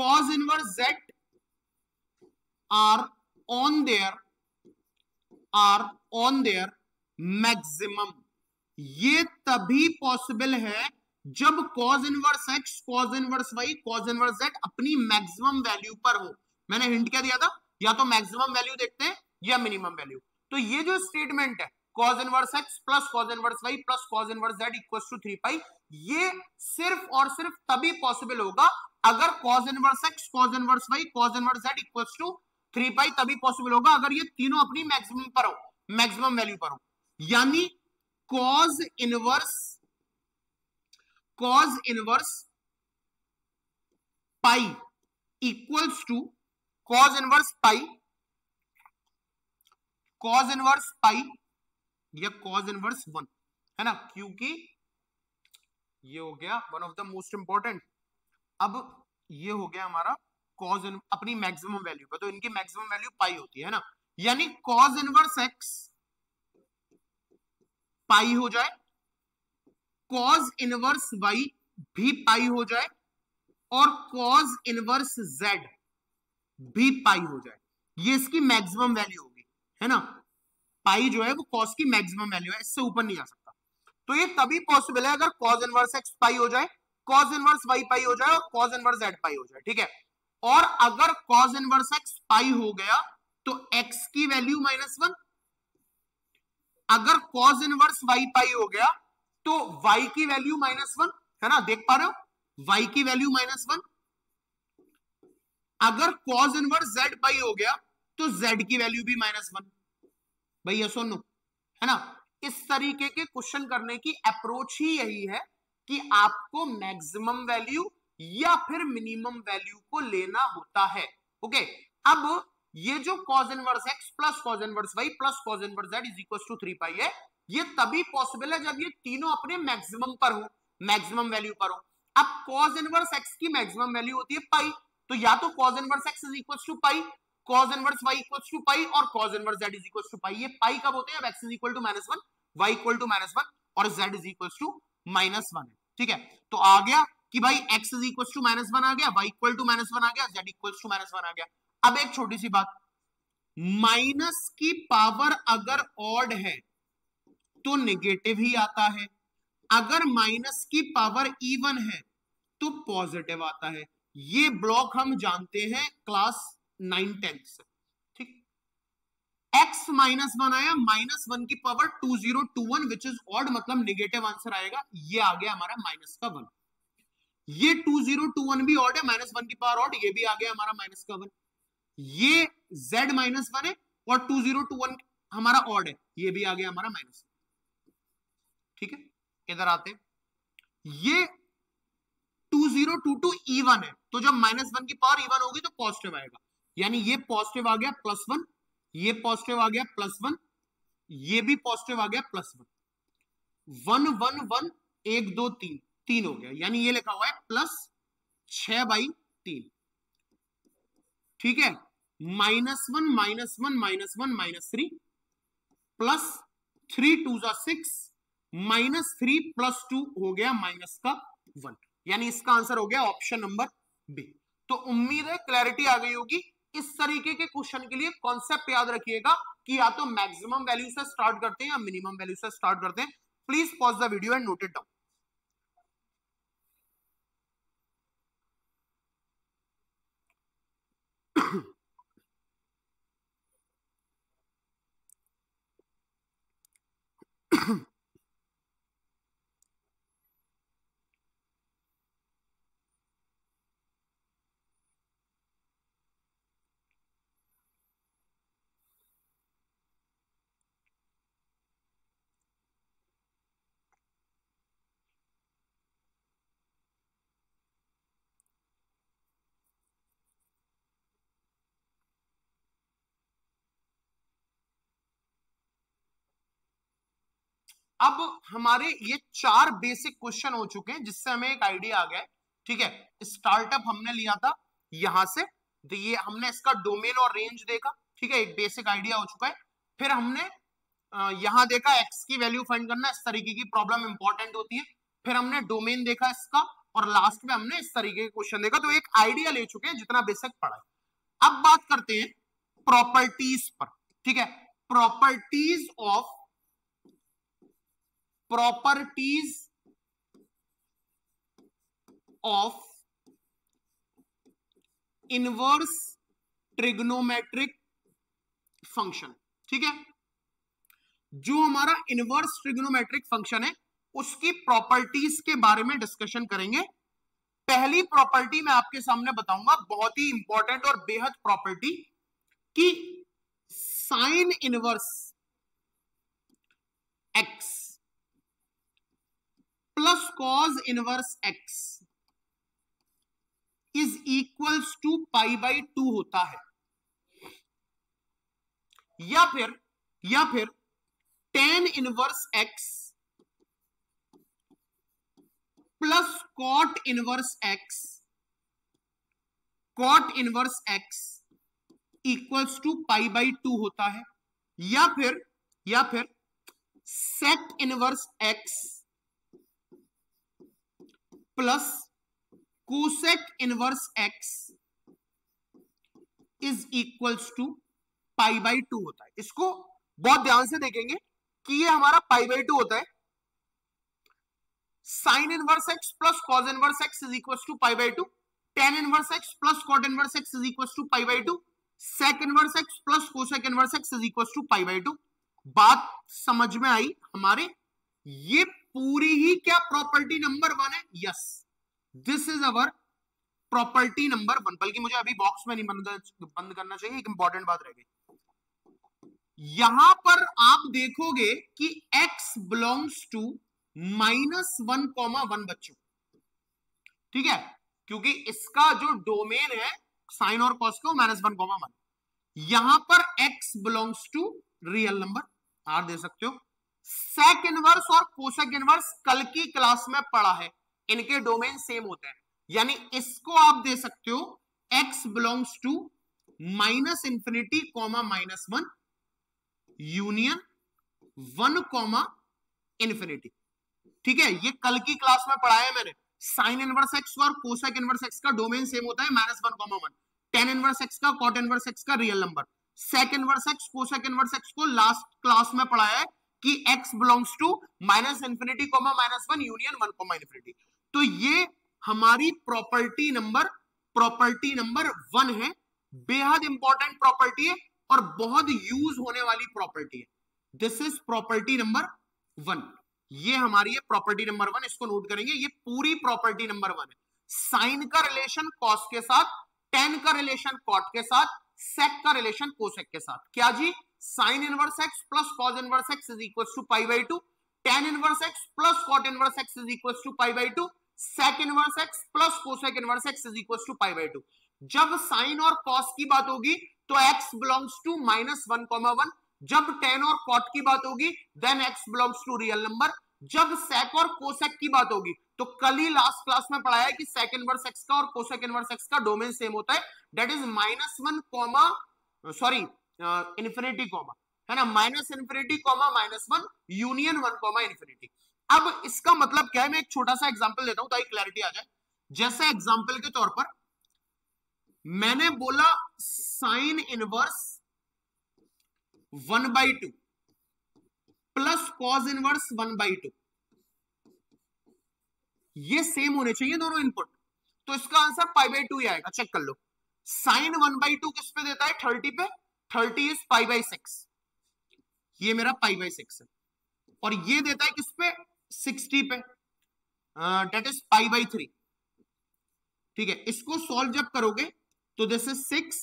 cos inverse z are on their are on their maximum. ये तभी possible है जब cos inverse x, cos inverse y, cos inverse z अपनी maximum value पर हो. मैंने hint क्या दिया था, या तो मैक्सिमम वैल्यू देखते हैं या मिनिमम वैल्यू. तो ये जो स्टेटमेंट है cos inverse x plus cos inverse y plus cos inverse z equals to three pi, ये सिर्फ और सिर्फ तभी पॉसिबल होगा अगर cos inverse x, cos inverse y, cos inverse z equals to three pi तभी पॉसिबल होगा अगर ये तीनों अपनी मैक्सिमम पर हो, मैक्सिमम वैल्यू पर हो. यानी cos inverse cos inverse pi equals to cos inverse pi cos inverse pi या cos इनवर्स वन है ना, क्योंकि ये हो गया one of the most important. अब ये हो गया हमारा कॉस अपनी मैक्सिमम वैल्यू पर, तो इनकी मैक्सिमम वैल्यू पाई होती है ना, यानी कॉस इनवर्स एक्स पाई हो जाए, कॉस इनवर्स वाई भी पाई हो जाए और कॉस इनवर्स जेड भी पाई हो जाए, ये इसकी मैक्सिमम वैल्यू होगी, है ना। पाई जो है वो कॉस की मैक्सिमम वैल्यू है, इससे ऊपर नहीं जा सकता। तो ये तभी पॉसिबल है अगर कॉस इनवर्स एक्स पाई हो जाए, कॉस इनवर्स वाई पाई हो जाए और कॉस इनवर्स जेड पाई हो जाए, ठीक है। और अगर कॉस इनवर्स एक्स पाई हो गया तो एक्स की वैल्यू माइनस वन, अगर कॉस इनवर्स वाई पाई हो गया तो वाई की वैल्यू माइनस वन, है ना, देख पा रहे हो, वाई की वैल्यू माइनस वन। अगर कॉस इनवर्स जेड पाई हो गया तो जेड की वैल्यू भी माइनस वन, भैया सुनो, है ना। इस तरीके के क्वेश्चन करने की अप्रोच ही यही है कि आपको मैक्सिमम वैल्यू या फिर मिनिमम वैल्यू को लेना होता है, ओके। अब ये जो cos inverse x plus cos inverse y plus cos inverse z is equals to three pi है, ये तभी पॉसिबल है जब ये तीनों अपने मैक्सिमम पर हो, मैक्सिमम वैल्यू पर हो। अब cos इनवर्स x की मैक्सिमम वैल्यू होती है पाई, तो या तो cos inverse x is equals to pi, cos inverse y equals to pi और cos inverse z is equals to pi. ये पाई कब होते हैं? अब x is equal to minus one, y equal to minus one और z is equals to minus one, ठीक है। तो आ गया कि भाई x is equals to minus one आ गया, y equal to minus one आ गया, z equals to minus one आ गया। अब एक छोटी सी बात, माइनस की पावर अगर ऑड है तो नेगेटिव ही आता है, अगर माइनस की पावर इवन है तो पॉजिटिव आता है। ये ब्लॉक हम जानते हैं क्लास नाइन टेंथ से, ठीक। x माइनस वन आया, माइनस वन की power two zero two one which is odd, मतलब नेगेटिव आंसर आएगा। ये आ गया हमारा माइनस का वन, ये टू जीरो टू वन भी ऑड है, माइनस वन की पावर ऑड, ये भी आ गया हमारा माइनस का वन। ये z माइनस वन है और टू जीरो टू वन हमारा ऑड है, ये भी आ गया हमारा माइनस, ठीक है। इधर आते ये two zero two two even है, तो जब माइनस वन की पावर इवन होगी तो पॉजिटिव आएगा, यानी ये पॉजिटिव आ गया प्लस वन, ये पॉजिटिव आ गया प्लस वन, ये भी पॉजिटिव आ गया plus one. One one one एक दो तीन, तीन हो गया, यानी ये लिखा हुआ है प्लस छह बाई तीन, ठीक है। Minus one minus one minus one minus three plus three two जा six, minus three plus two हो गया माइनस का वन, यानी इसका आंसर हो गया ऑप्शन नंबर बी। तो उम्मीद है क्लैरिटी आ गई होगी। इस तरीके के क्वेश्चन के लिए कॉन्सेप्ट याद रखिएगा कि या तो मैक्सिमम वैल्यू से स्टार्ट करते हैं या मिनिमम वैल्यू से स्टार्ट करते हैं। Please pause the video and note it down. अब हमारे ये चार बेसिक क्वेश्चन हो चुके हैं जिससे हमें एक आइडिया आ गया है, ठीक है। स्टार्टअप हमने लिया था यहां से, तो ये हमने इसका डोमेन और रेंज देखा, ठीक है, एक बेसिक आइडिया हो चुका है। फिर हमने यहाँ देखा एक्स की वैल्यू फाइंड करना, इस तरीके की प्रॉब्लम इंपॉर्टेंट होती है। फिर हमने डोमेन देखा इसका और लास्ट में हमने इस तरीके के क्वेश्चन देखा, तो एक आइडिया ले चुके हैं जितना बेसिक पढ़ा है। अब बात करते हैं प्रॉपर्टीज पर, ठीक है। Properties of properties of inverse trigonometric function, ठीक है। जो हमारा इनवर्स ट्रिग्नोमेट्रिक फंक्शन है उसकी प्रॉपर्टीज के बारे में डिस्कशन करेंगे। पहली प्रॉपर्टी मैं आपके सामने बताऊंगा, बहुत ही इंपॉर्टेंट और बेहद प्रॉपर्टी, कि sine inverse x plus cos inverse x is equals to pi by two होता है, या फिर या फिर tan inverse x plus cot inverse x, cot inverse x equals to pi by two होता है, या फिर या फिर sec inverse x plus cosec inverse x is equals to pi by two होता है। इसको बहुत ध्यान से देखेंगे कि ये हमारा पाई बाई टू होता है, sine inverse x plus cos inverse x is equal to pi by two, tan inverse x plus cot inverse x is equal to pi by two, sec inverse x plus cosec inverse x is equal to pi by two. बात समझ में आई हमारे? ये पूरी ही क्या property number one है? Yes, this is our property number one. बल्कि मुझे अभी बॉक्स में नहीं बंद बंद करना चाहिए, एक इंपॉर्टेंट बात रह गई। यहां पर आप देखोगे कि x belongs to minus one comma one बच्चों, ठीक है, क्योंकि इसका जो डोमेन है साइन और कॉस का माइनस वन कॉमा वन। यहां पर x belongs to real number R दे सकते हो। सेक इनवर्स और कोसेक इनवर्स कल की क्लास में पड़ा है, इनके डोमेन सेम होते हैं, यानी इसको आप दे सकते हो x belongs to minus infinity comma minus one union one comma infinity, ठीक है। ये कल की क्लास में पढ़ाया मैंने, साइन इनवर्स एक्स और कोसेक इनवर्स एक्स का डोमेन सेम होता है minus one comma one, tan inverse x का कॉट इनवर्स एक्स का real number. Sec inverse x cosec inverse x को लास्ट क्लास में पढ़ाया है कि x belongs to minus infinity comma minus one union one comma infinity। तो ये हमारी property number property number one है। बेहद इंपॉर्टेंट प्रॉपर्टी है और बहुत यूज होने वाली प्रॉपर्टी है। This is property number one, ये हमारी है प्रॉपर्टी नंबर वन, इसको नोट करेंगे। ये पूरी प्रॉपर्टी नंबर वन है। साइन का रिलेशन कॉस के साथ, टेन का रिलेशन कॉट के साथ, सेक का रिलेशन कोसेक के साथ। क्या जी? Sine inverse x plus cos inverse x is equal to pi by two, tan inverse x plus cot inverse x is equal to pi by two, sec inverse x plus cosec inverse x is equal to pi by two. जब sine और cos की बात होगी तो x belongs to minus one comma one, जब tan और cot की बात होगी then x belongs to real number, जब सेक और कोसेक की बात होगी तो कल ही लास्ट क्लास में पढ़ाया है कि सेक इनवर्स एक्स का और कोसेक इनवर्स एक्स का डोमेन सेम होता है, that is minus one comma sorry infinity comma, है ना, minus infinity comma minus one union one comma infinity. अब इसका मतलब क्या है, मैं एक छोटा सा एग्जांपल देता हूं ताकि क्लैरिटी आ जाए। जैसे एग्जांपल के तौर पर मैंने बोला sine inverse one by two plus cos inverse one by two, ये सेम होने चाहिए दोनों इनपुट, तो इसका आंसर पाई बाई टू ही आएगा। चेक कर लो, साइन वन बाई टू किस पे देता है? थर्टी पे, thirty is pi by six, ये मेरा पाई बाई सिक्स है, और ये देता है किस पे? सिक्सटी पे, that is pi by three, ठीक है। इसको सॉल्व जब करोगे तो this is six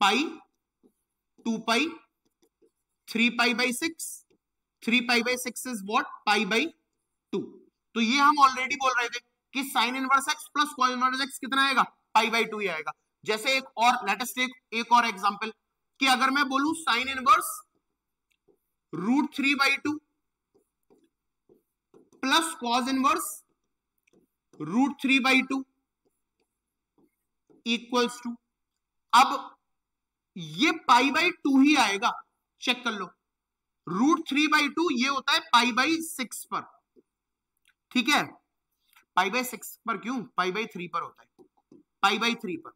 pi, two pi, three pi by six, three pi by six is what? Pi by two. तो ये हम ऑलरेडी बोल रहे थे कि sine inverse x plus cos inverse x कितना आएगा? पाई बाई टू ही आएगा। जैसे एक और लेटेस्ट एक, एक और एग्जांपल कि अगर मैं बोलूं sine inverse root three by two plus cos inverse root three by two equals to, अब ये पाई बाई टू ही आएगा। चेक कर लो, रूट थ्री बाई टू ये होता है पाई बाई सिक्स पर, ठीक है, पाई बाई सिक्स पर क्यों? पाई बाई थ्री पर होता है, पाई बाई थ्री पर,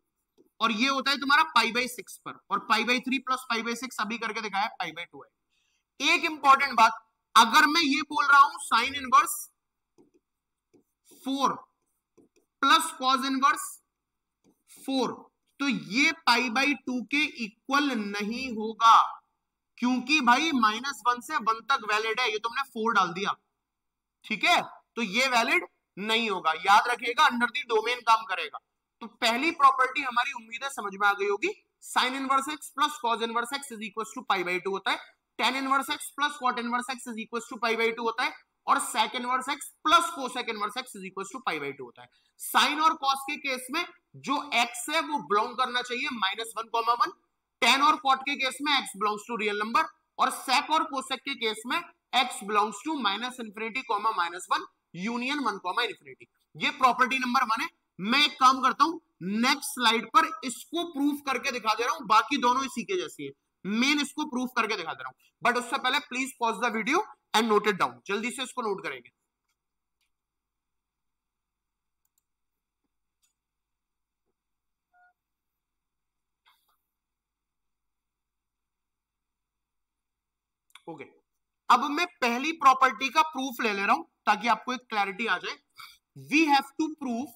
और ये होता है तुम्हारा पाई बाई सिक्स पर, और pi by three plus pi by six अभी करके दिखाया पाई बाई टू है। एक इंपॉर्टेंट बात, अगर मैं ये बोल रहा हूं sine inverse four plus cos inverse four, तो ये पाई बाई टू के इक्वल नहीं होगा, क्योंकि भाई माइनस वन से वन तक वैलिड है, ये तुमने फोर डाल दिया, ठीक है, तो ये वैलिड नहीं होगा। याद रखिएगा, अंडर दी डोमेन काम करेगा। तो पहली प्रॉपर्टी हमारी उम्मीद है समझ में आ गई होगी। Sine inverse x plus cos inverse x is equal to pi by two होता है, tan inverse x plus cot inverse x is equal to pi by two होता है, और sec inverse x plus cosec inverse x is equal to pi by two होता है। Sign और cos के case में जो एक्स है वो बिलोंग करना चाहिए minus one comma one, tan और कॉट के केस में x belongs to real number, और सेक और कोसेक के केस में x belongs to minus infinity comma minus one union one comma infinity, ये प्रॉपर्टी नंबर वन है। मैं एक काम करता हूँ नेक्स्ट स्लाइड पर इसको प्रूफ करके दिखा दे रहा हूँ, बाकी दोनों इसी के जैसी है, मेन इसको प्रूफ करके दिखा दे रहा हूँ, बट उससे पहले please pause the video and note it down, जल्दी से इसको नोट करेंगे। Okay okay. अब मैं पहली प्रॉपर्टी का प्रूफ ले ले रहा हूं ताकि आपको एक क्लैरिटी आ जाए। We have to proof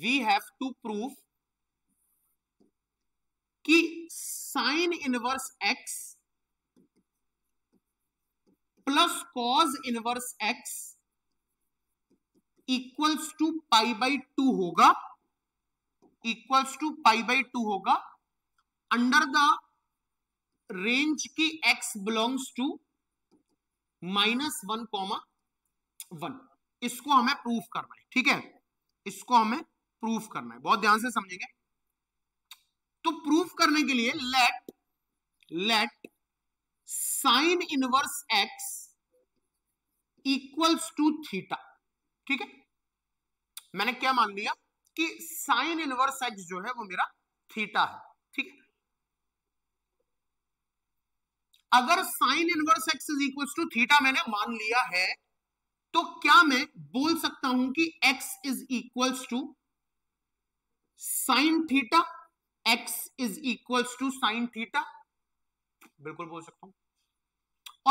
we have to proof कि sine inverse x plus cos inverse x equals to pi by two होगा equals to pi by two होगा अंडर द रेंज की x belongs to minus one comma one. इसको हमें proof करना है, ठीक है, इसको हमें प्रूफ करना है, बहुत ध्यान से समझेंगे। तो प्रूफ करने के लिए let let sine inverse x equals to theta, ठीक है। मैंने क्या मान लिया कि साइन इनवर्स x जो है वो मेरा थीटा है, ठीक है। अगर sine inverse x is equal to theta मैंने मान लिया है, तो क्या मैं बोल सकता हूं कि x is equal to sine theta, x is equal to sine theta, बिल्कुल बोल सकता हूं।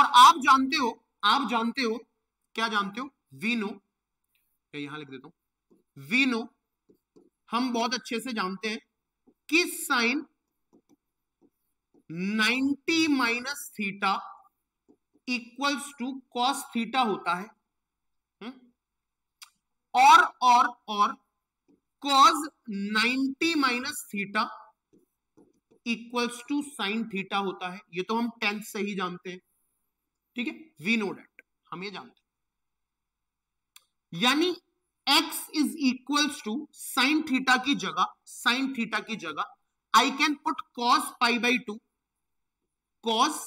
और आप जानते हो आप जानते हो क्या जानते हो, वी नो, यहां लिख देता हूं वी नो, हम बहुत अच्छे से जानते हैं कि sine ninety minus theta equals to cos theta होता है, हुँ? और और और cos ninety minus theta equals to sine theta होता है। ये तो हम टेंथ से ही जानते हैं, ठीक है, वी नो डेट, हम ये जानते हैं। यानी x is equals to sine theta की जगह साइन थीटा की जगह I can put cos pi by two cos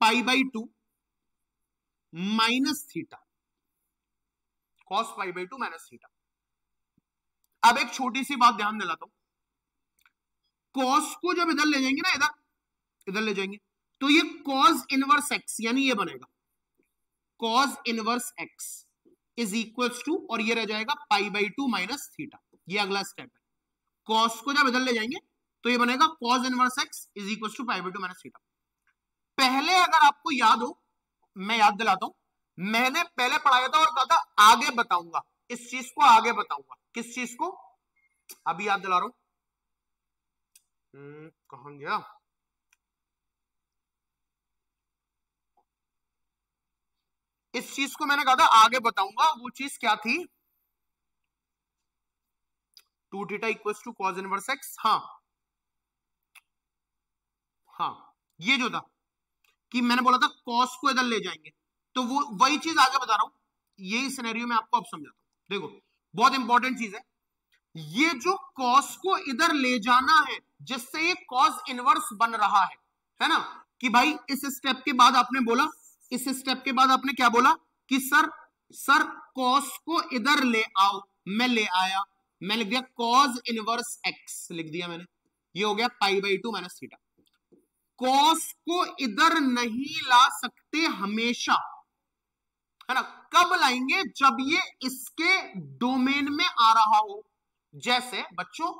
pi by two minus theta cos pi by two minus theta. अब एक छोटी सी बात ध्यान दिलाता हूं, cos को जब इधर ले जाएंगे ना, इधर इधर ले जाएंगे तो ये cos इनवर्स x यानी ये बनेगा cos inverse x is equals to, और ये रह जाएगा pi by two minus theta, ये अगला स्टेप है। cos को जब इधर ले जाएंगे तो ये बनेगा cos inverse x is equal to pi by two minus theta. पहले अगर आपको याद हो, मैं याद दिलाता हूं, मैंने पहले पढ़ाया था और कहा था आगे बताऊंगा इस चीज को, आगे बताऊंगा किस चीज को, अभी याद दिला रहा हूं, कहां गया, इस चीज को मैंने कहा था आगे बताऊंगा। वो चीज क्या थी, two theta equal to cos inverse x, हाँ हाँ ये जो था कि मैंने बोला था cos को इधर ले जाएंगे, तो वो वही चीज आगे बता रहा हूं, यही सिनेरियो में आपको अब समझाता हूं। देखो बहुत इंपॉर्टेंट चीज है, ये जो cos को इधर ले जाना है जिससे ये cos इनवर्स बन रहा है, है ना, कि भाई इस स्टेप के बाद आपने बोला, इस स्टेप के बाद आपने क्या बोला कि सर सर cos को इधर ले आओ, मैं ले आया, मैं लिख दिया cos इनवर्स x लिख दिया मैंने, ये हो गया pi by two minus theta. cos को इधर नहीं ला सकते हमेशा, है ना, कब लाएंगे जब ये इसके डोमेन में आ रहा हो। जैसे बच्चों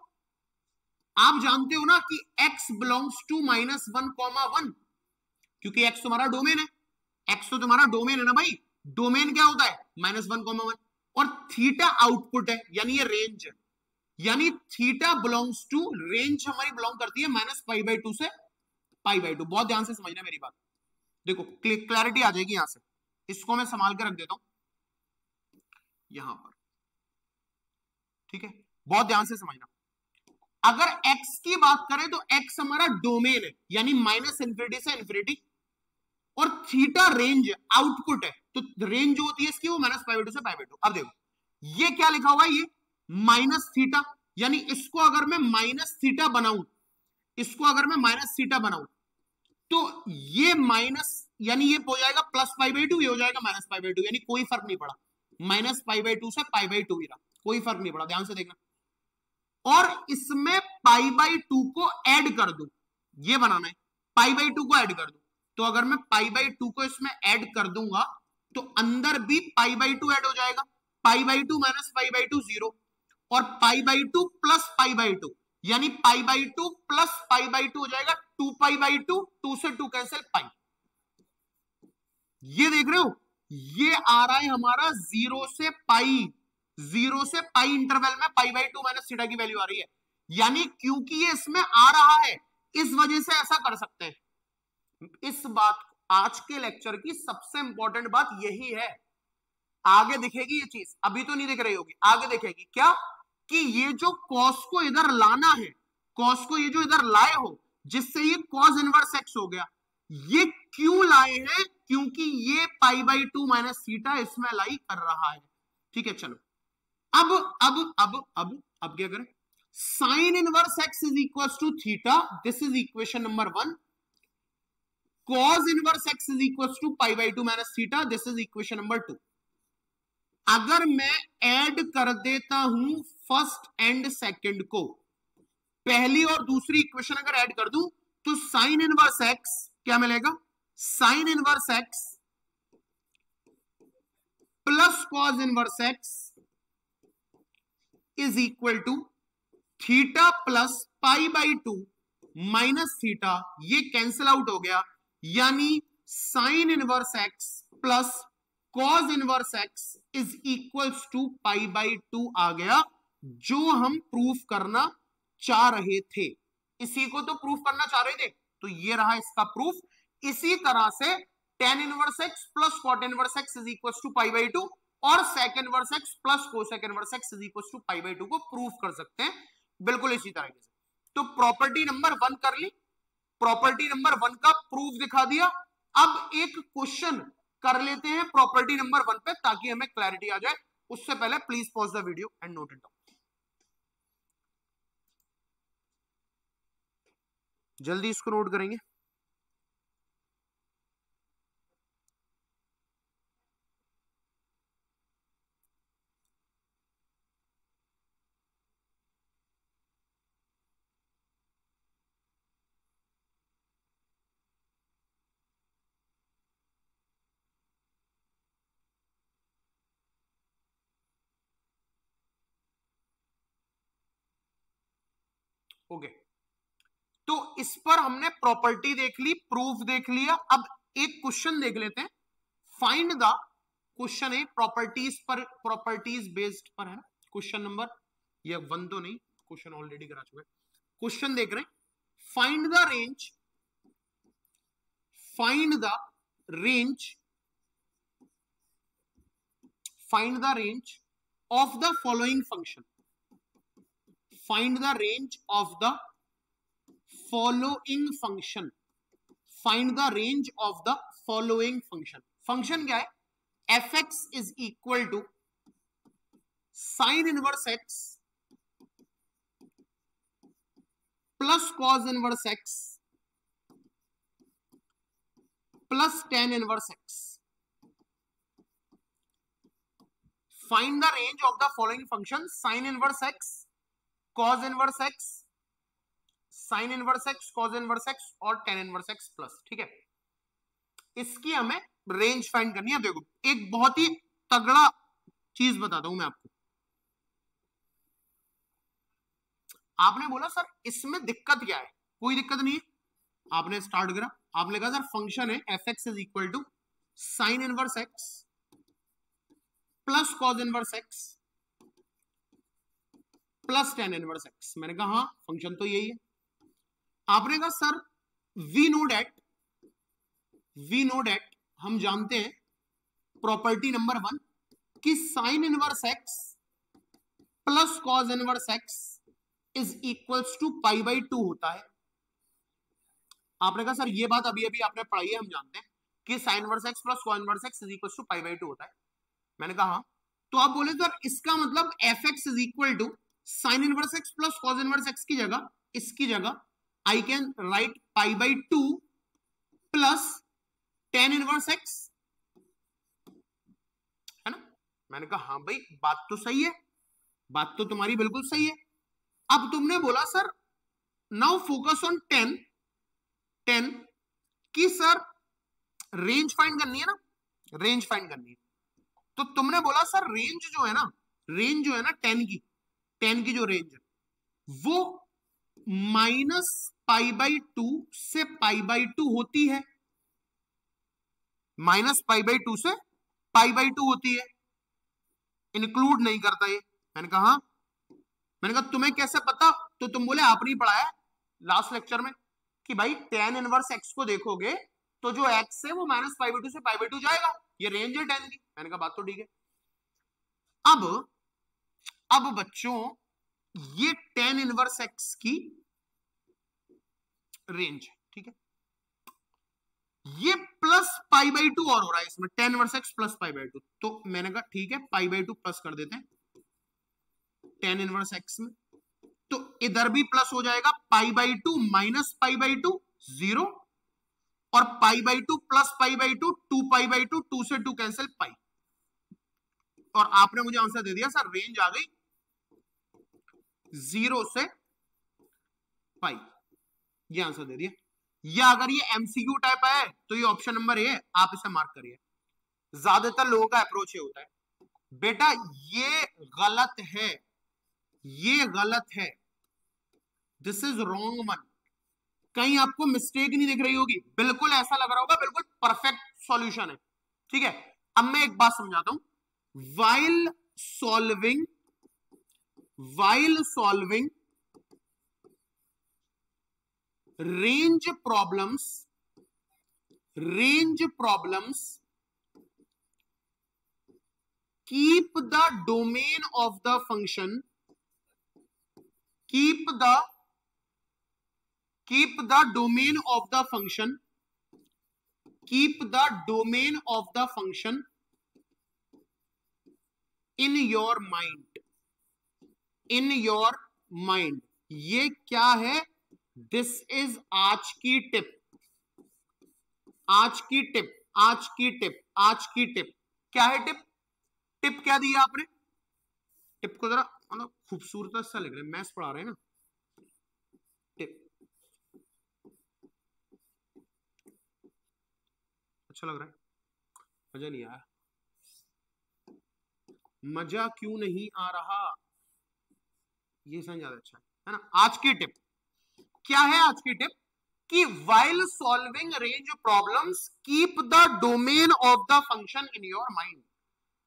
आप जानते हो ना कि x belongs to minus one comma one, क्योंकि x तुम्हारा डोमेन है, x तो तुम्हारा डोमेन है ना भाई, डोमेन क्या होता है माइनस वन कॉमा वन, और थीटा आउटपुट है यानी ये रेंज है, यानी थीटा बिलोंग्स टू रेंज हमारी बिलोंग करती है माइनस पाई बाई टू से पाई बाई टू। बहुत ध्यान से समझना मेरी बात, देखो क्लैरिटी आ जाएगी यहां से, इसको मैं संभाल के रख देता हूं यहां पर, ठीक है, बहुत ध्यान से समझना। अगर x की बात करें तो x हमारा डोमेन है यानी माइनस इन्फिनिटी से इन्फिनिटी, और थीटा रेंज आउटपुट है, तो रेंज जो होती है इसकी वो माइनस पाई बाई टू से पाई बाई टू। अब देखो ये क्या लिखा हुआ है, ये माइनस थीटा, यानी इसको अगर मैं माइनस थीटा बनाऊं इसको अगर मैं माइनस थीटा बनाऊं तो ये माइनस यानी ये हो जाएगा प्लस पाई बाई टू, ये हो जाएगा माइनस पाई बाई टू, यानी कोई फर्क नहीं पड़ा। माइनस पाई बाई टू से पाई बाई टू ही रहा, कोई फर्क नहीं पड़ा, ध्यान से देखना। और इसमें पाई बाई टू को ऐड कर दू, ये बनाना है, पाई बाई टू को ऐड कर दू। तो अगर मैं पाई बाई टू को इसमें ऐड कर दूंगा तो अंदर भी पाई बाई टू ऐड हो जाएगा, pi by two minus pi by two zero, और pi by two plus pi by two, यानी pi by two plus pi by two हो जाएगा two pi by two, two से टू कैंसिल पाई। ये देख रहे हो, ये आ रहा है हमारा जीरो से पाई, जीरो से पाई इंटरवल में pi by two minus theta की वैल्यू आ रही है। यानी क्योंकि ये इसमें आ रहा है इस वजह से ऐसा कर सकते हैं। इस बात, आज के लेक्चर की सबसे इंपॉर्टेंट बात यही है, आगे दिखेगी ये चीज, अभी तो नहीं दिख रही होगी, आगे दिखेगी। क्या कि ये जो कॉस को इधर लाना है, कॉस को ये जो इधर लाए हो जिससे ये कॉस इनवर्स एक्स हो गया, ये क्यों लाए हैं? क्योंकि ये pi by two minus theta इसमें लाई कर रहा है। ठीक है, चलो अब अब अब अब अब क्या करें? Sine inverse x is equal to theta, this is equation number one. Cos inverse x is equal to pi by two minus theta, this is equation number two. अगर मैं ऐड कर देता हूं फर्स्ट एंड सेकंड को, पहली और दूसरी equation अगर ऐड कर दूं तो साइन इनवर्स एक्स क्या मिलेगा? Sine inverse x plus cos inverse x is equal to theta plus pi by two minus theta, ये कैंसिल आउट हो गया। यानी sine inverse x plus cos inverse x is equals to pi by two आ गया, जो हम proof करना चाह रहे थे। इसी को तो प्रूफ करना चाह रहे थे, तो ये रहा इसका प्रूफ। इसी तरह से tan inverse x plus cot inverse x is equal to pi by two और sec inverse x plus cosec inverse x is equal to pi by two को प्रूफ कर सकते हैं, बिल्कुल इसी तरीके से। तो प्रॉपर्टी नंबर वन कर ली, प्रॉपर्टी नंबर वन का प्रूफ दिखा दिया। अब एक क्वेश्चन कर लेते हैं प्रॉपर्टी नंबर वन पे, ताकि हमें क्लैरिटी आ जाए। उससे पहले please pause the video and note it down. जल्दी इसको नोट करेंगे। Okay okay. तो इस पर हमने प्रॉपर्टी देख ली, प्रूफ देख लिया। अब एक क्वेश्चन देख लेते हैं। फाइंड द क्वेश्चन है प्रॉपर्टीज पर, प्रॉपर्टीज बेस्ड पर है ना क्वेश्चन नंबर, या वन तो नहीं, क्वेश्चन ऑलरेडी करा चुके हैं। क्वेश्चन देख रहे हैं, find the range, find the range find the range of the following function, Find the range of the following function. Find the range of the following function. Function क्या है? fx is equal to sin inverse x plus cos inverse x plus tan inverse x. Find the range of the following function: sin inverse x, inverse x, sine inverse x, cos inverse x और tan inverse x plus. ठीक है, इसकी हमें range find करनी है। देखो, एक बहुत ही तगड़ा चीज बताता हूं मैं आपको। आपने बोला सर इसमें दिक्कत क्या है? कोई दिक्कत नहीं है। आपने स्टार्ट करा, आपने कहा सर फंक्शन है F x is equal to sine inverse x plus cos inverse x plus tan inverse x. मैंने कहा हाँ, फंक्शन तो यही है। आपने कहा sir we know that, we know that हम जानते हैं प्रॉपर्टी नंबर वन कि sine inverse x plus cos inverse x is equals to pi by two होता है। आपने कहा सर ये बात अभी अभी आपने पढ़ाई है, हम जानते हैं कि sine inverse x plus cos inverse x is equals to pi by two होता है। मैंने कहा हाँ। तो आप बोले सर इसका मतलब f x is equal to sine inverse x plus cos inverse x की जगह, इसकी जगह I can write pi by two plus tan inverse x, है ना। मैंने कहा हाँ भाई बात तो सही है, बात तो तुम्हारी बिल्कुल सही है। अब तुमने बोला sir now focus on tan, tan की सर रेंज फाइंड करनी है ना, रेंज फाइंड करनी है। तो तुमने बोला सर रेंज जो है ना, रेंज जो है ना टेन की, टेन की जो रेंज है वो माइनस पाई बाई टू से पाई बाई टू होती है, माइनस पाई बाई टू से पाई बाई टू होती है, इंक्लूड नहीं करता ये। मैंने कहा हाँ। मैंने कहा तुम्हें कैसे पता? तो तुम बोले आपने पढ़ाया लास्ट लेक्चर में कि भाई tan इनवर्स x को देखोगे तो जो x है वो माइनस पाई बाई टू से पाई बाई टू जाएगा, ये रेंज है tan की। मैंने कहा बात तो ठीक है। अब अब बच्चों ये tan इनवर्स x की रेंज है, ठीक है। ये प्लस पाई बाई टू और हो रहा है इसमें, tan inverse x plus pi by two. तो मैंने कहा ठीक है पाई बाई टू प्लस कर देते हैं tan इनवर्स x में, तो इधर भी प्लस हो जाएगा pi by two minus pi by two zero, और pi by two plus pi by two two pi by two, two से टू कैंसिल पाई। और आपने मुझे आंसर दे दिया सर रेंज आ गई जीरो से पाई, ये आंसर दे दिया। या अगर ये एमसीक्यू टाइप है तो ये ऑप्शन नंबर ए है, आप इसे मार्क करिए। ज्यादातर लोगों का अप्रोच ये होता है। बेटा ये गलत है, ये गलत है, दिस इज रॉन्ग वन। कहीं आपको मिस्टेक नहीं दिख रही होगी, बिल्कुल ऐसा लग रहा होगा बिल्कुल परफेक्ट सॉल्यूशन है, ठीक है। अब मैं एक बात समझाता हूं। While solving, while solving range problems, range problems keep the domain of the function, keep the keep the domain of the function, keep the domain of the function in your mind, in your mind। ये क्या है? This is आज की tip, आज की tip, आज की tip, आज की टिप। क्या है टिप? टिप क्या दिया आपने? टिप को जरा मतलब खूबसूरत सा लग रहा है, मैथ्स पढ़ा रहे हैं ना। टिप अच्छा लग रहा है, मजा नहीं आया, मजा क्यों नहीं आ रहा ये समझ ज्यादा अच्छा है, है ना। आज की टिप क्या है? आज की टिप कि while solving range problems keep the domain of the function in your mind.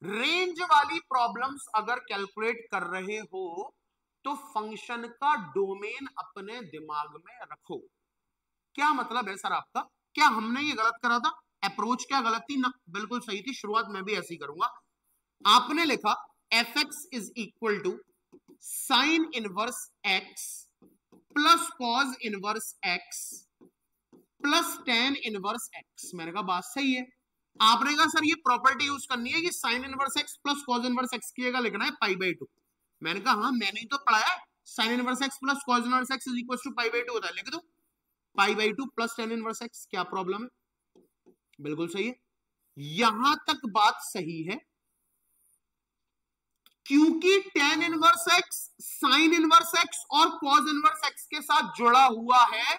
Range वाली प्रॉब्लम्स अगर कैलकुलेट कर रहे हो तो फंक्शन का डोमेन अपने दिमाग में रखो। क्या मतलब है सर आपका? क्या हमने ये गलत करा था? अप्रोच क्या गलत थी? ना, बिल्कुल सही थी। शुरुआत में भी ऐसी करूंगा। आपने लिखा f x is equal to sine inverse x plus cos inverse x plus tan inverse x. मैंने कहा बात सही है। आपने कहा सर ये प्रॉपर्टी यूज करनी है कि sine inverse x plus cos inverse x की जगह लिखना है पाई बाई टू। मैंने कहा हाँ मैंने ही तो पढ़ाया sine inverse x plus cos inverse x is equal to pi by two होता है, लिख दो pi by two plus tan inverse x. क्या प्रॉब्लम है? बिल्कुल सही है। यहां तक बात सही है क्योंकि tan inverse x sine inverse x और कॉस इनवर्स एक्स के साथ जुड़ा हुआ है,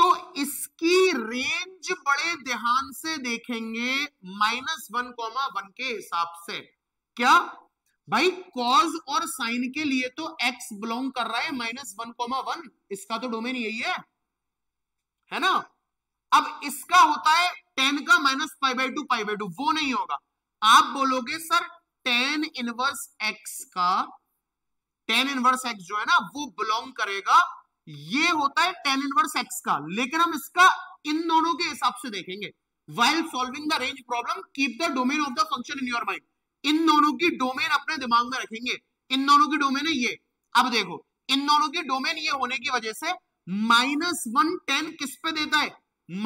तो इसकी रेंज बड़े ध्यान से देखेंगे माइनस वन कॉमा वन के हिसाब से। क्या भाई कॉज और साइन के लिए तो एक्स बिलोंग कर रहा है माइनस वन कॉमा वन, इसका तो डोमेन यही है, है ना। अब इसका होता है टेन का minus pi by two pi by two, वो नहीं होगा। आप बोलोगे सर टेन इनवर्स एक्स का, टेन इनवर्स एक्स जो है ना वो बिलोंग करेगा, ये होता है tan इनवर्स x का, लेकिन हम इसका इन दोनों के हिसाब से देखेंगे। While solving the range problem, keep the domain of the function in your mind. इन दोनों की डोमेन अपने दिमाग में रखेंगे। इन दोनों की डोमेन है ये। अब देखो इन दोनों की डोमेन ये होने की वजह से माइनस वन टेन किस पे देता है?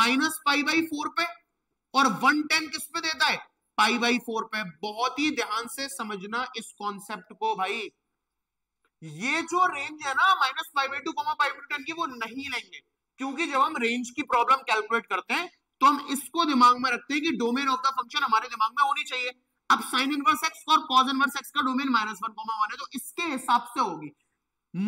माइनस पाई बाई फोर पे। और वन टेन किस पे देता है? पाई बाई फोर पे। बहुत ही ध्यान से समझना इस कॉन्सेप्ट को भाई। ये जो रेंज है ना minus pi by two comma pi by two tan की, वो नहीं लेंगे, क्योंकि जब हम रेंज की प्रॉब्लम कैलकुलेट करते हैं तो हम इसको दिमाग में रखते हैं कि डोमेन ऑफ द फंक्शन हमारे दिमाग में होनी चाहिए। अब साइन इनवर्स एक्स और कॉस इनवर्स एक्स का domain minus one comma one है, तो इसके हिसाब से होगी।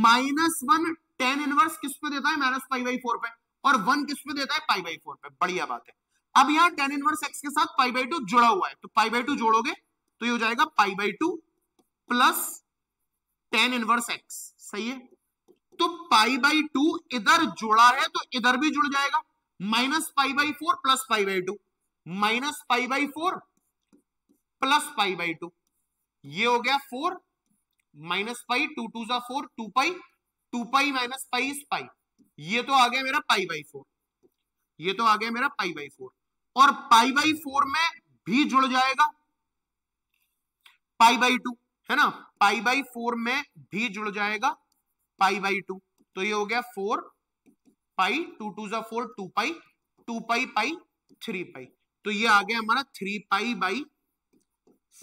माइनस वन टेन इनवर्स किस पे देता है? माइनस पाई बाई फोर पे, और वन किस पे देता है? पाई बाई फोर पे। बढ़िया बात है। अब यहाँ टेन इनवर्स एक्स के साथ पाई बाई टू जुड़ा हुआ है, तो पाई बाई टू जोड़ोगे तो ये हो जाएगा pi by two plus tan inverse x. सही है, तो पाई बाई टू इधर जुड़ा है तो इधर भी जुड़ जाएगा। Minus pi by four plus pi by two, minus pi by four plus pi by two, ये हो गया four minus pi, two two जा four, two pi, two pi minus pi is pi, ये तो आ गया मेरा पाई बाई फोर, ये तो आ गया मेरा पाई बाई फोर, और पाई बाई फोर में भी जुड़ जाएगा पाई बाई टू, है ना, पाई बाई फोर में भी जुड़ जाएगा पाई बाई टू, तो ये हो गया फोर पाई, टू टू जा four, two pi, two pi pi, three pi, तो ये आ गया हमारा थ्री पाई बाई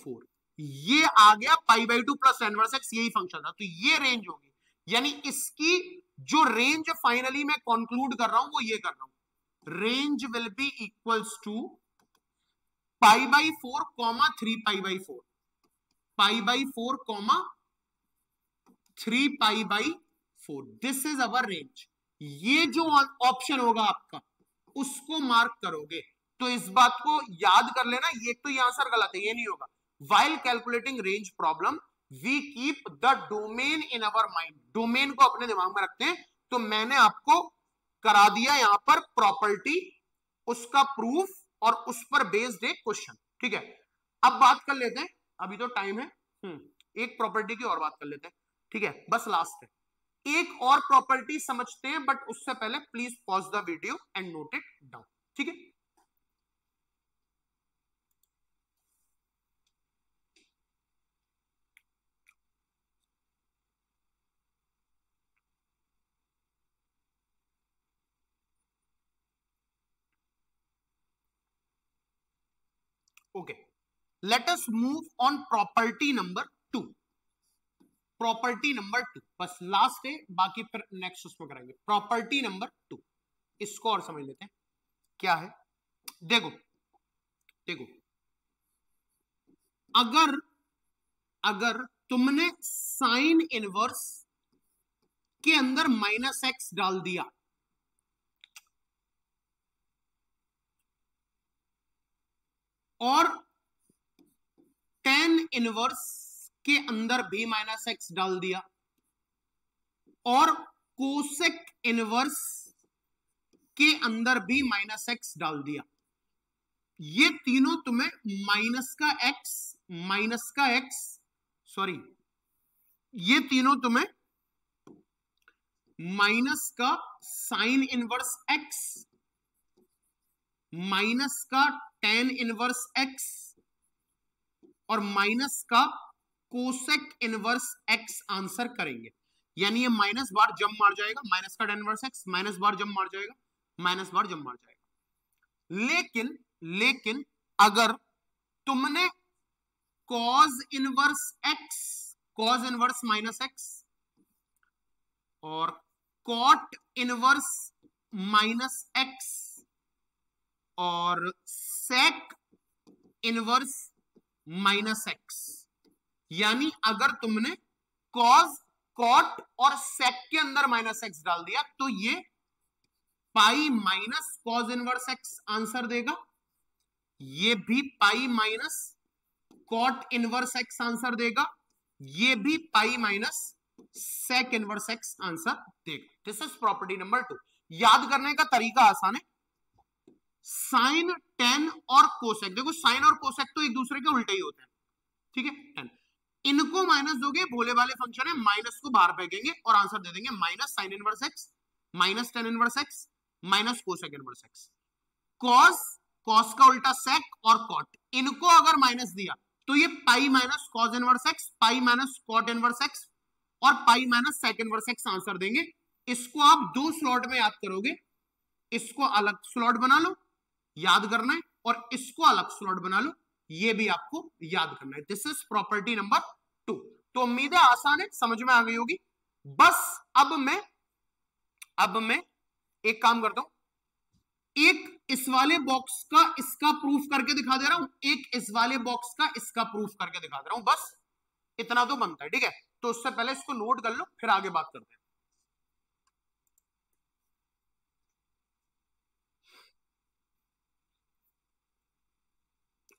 फोर। ये आ गया pi by two plus inverse x, यही फंक्शन था, तो ये रेंज होगी। यानी इसकी जो रेंज फाइनली मैं कंक्लूड कर रहा हूं वो ये कर रहा हूं, range will be equals to pi by four comma three pi by four, pi by four comma three pi by four, this is our range. ये जो ऑप्शन होगा आपका उसको मार्क करोगे। तो इस बात को याद कर लेना, ये तो ये आंसर गलत है, ये नहीं होगा। While calculating range problem we keep the domain in our mind, domain को अपने दिमाग में रखते हैं। तो मैंने आपको करा दिया यहां पर प्रॉपर्टी, उसका प्रूफ और उस पर बेस्ड एक क्वेश्चन। ठीक है, अब बात कर लेते हैं, अभी तो टाइम है, एक प्रॉपर्टी की और बात कर लेते हैं। ठीक है, बस लास्ट है, एक और प्रॉपर्टी समझते हैं, बट उससे पहले please pause the video and note it down. ठीक है, okay, let us move on property number two, property number two, बस लास्ट है, बाकी फिर नेक्स्ट उसमें करेंगे। प्रॉपर्टी नंबर टू, इसको और समझ लेते हैं क्या है। देखो देखो, अगर अगर तुमने साइन इनवर्स के अंदर माइनस एक्स डाल दिया, और टेन इनवर्स के अंदर भी माइनस एक्स डाल दिया, और कोसेक इनवर्स के अंदर भी माइनस एक्स डाल दिया, ये तीनों तुम्हें माइनस का एक्स, माइनस का एक्स, सॉरी, ये तीनों तुम्हें माइनस का साइन इनवर्स एक्स, माइनस का टेन इनवर्स एक्स और माइनस का कोसेक इनवर्स एक्स आंसर करेंगे। यानी ये माइनस बार जंप मार जाएगा, माइनस का टेन इनवर्स एक्स, माइनस बार जंप मार जाएगा, माइनस बार जंप मार जाएगा। लेकिन लेकिन अगर तुमने cos inverse x, cos inverse minus x और कॉट इनवर्स माइनस एक्स और सेक इनवर्स माइनस एक्स, यानी अगर तुमने कॉस, कॉट और सेक के अंदर माइनस एक्स डाल दिया, तो ये pi minus cos inverse x answer देगा, ये भी pi minus cot inverse x answer देगा, ये भी pi minus sec inverse x answer देगा। This is property number two. याद करने का तरीका आसान है, साइन टेन और कोसेक, देखो साइन और कोसेक तो एक दूसरे के उल्टे ही होते हैं। ठीक है, टेन इनको माइनस दोगे, भोले वाले फंक्शन है, माइनस को बाहर फेंकेंगे और आंसर दे देंगे minus sine inverse x, minus tan inverse x, minus cosec inverse x, cos, cos का उल्टा सेक और कॉट, इनको अगर माइनस दिया तो ये pi minus cos inverse x, pi minus cot inverse x और pi minus sec inverse x answer देंगे। इसको आप दो स्लॉट में याद करोगे, इसको अलग स्लॉट बना लो, याद करना है, और इसको अलग स्लॉट बना लो, ये भी आपको याद करना है। This is property number two. तो उम्मीद है आसान है, समझ में आ गई होगी। बस अब मैं अब मैं एक काम करता हूं, एक इस वाले बॉक्स का इसका प्रूफ करके दिखा दे रहा हूं, एक इस वाले बॉक्स का इसका प्रूफ करके दिखा दे रहा हूं, बस इतना तो बनता है। ठीक है, तो उससे पहले इसको नोट कर लो, फिर आगे बात करते हैं।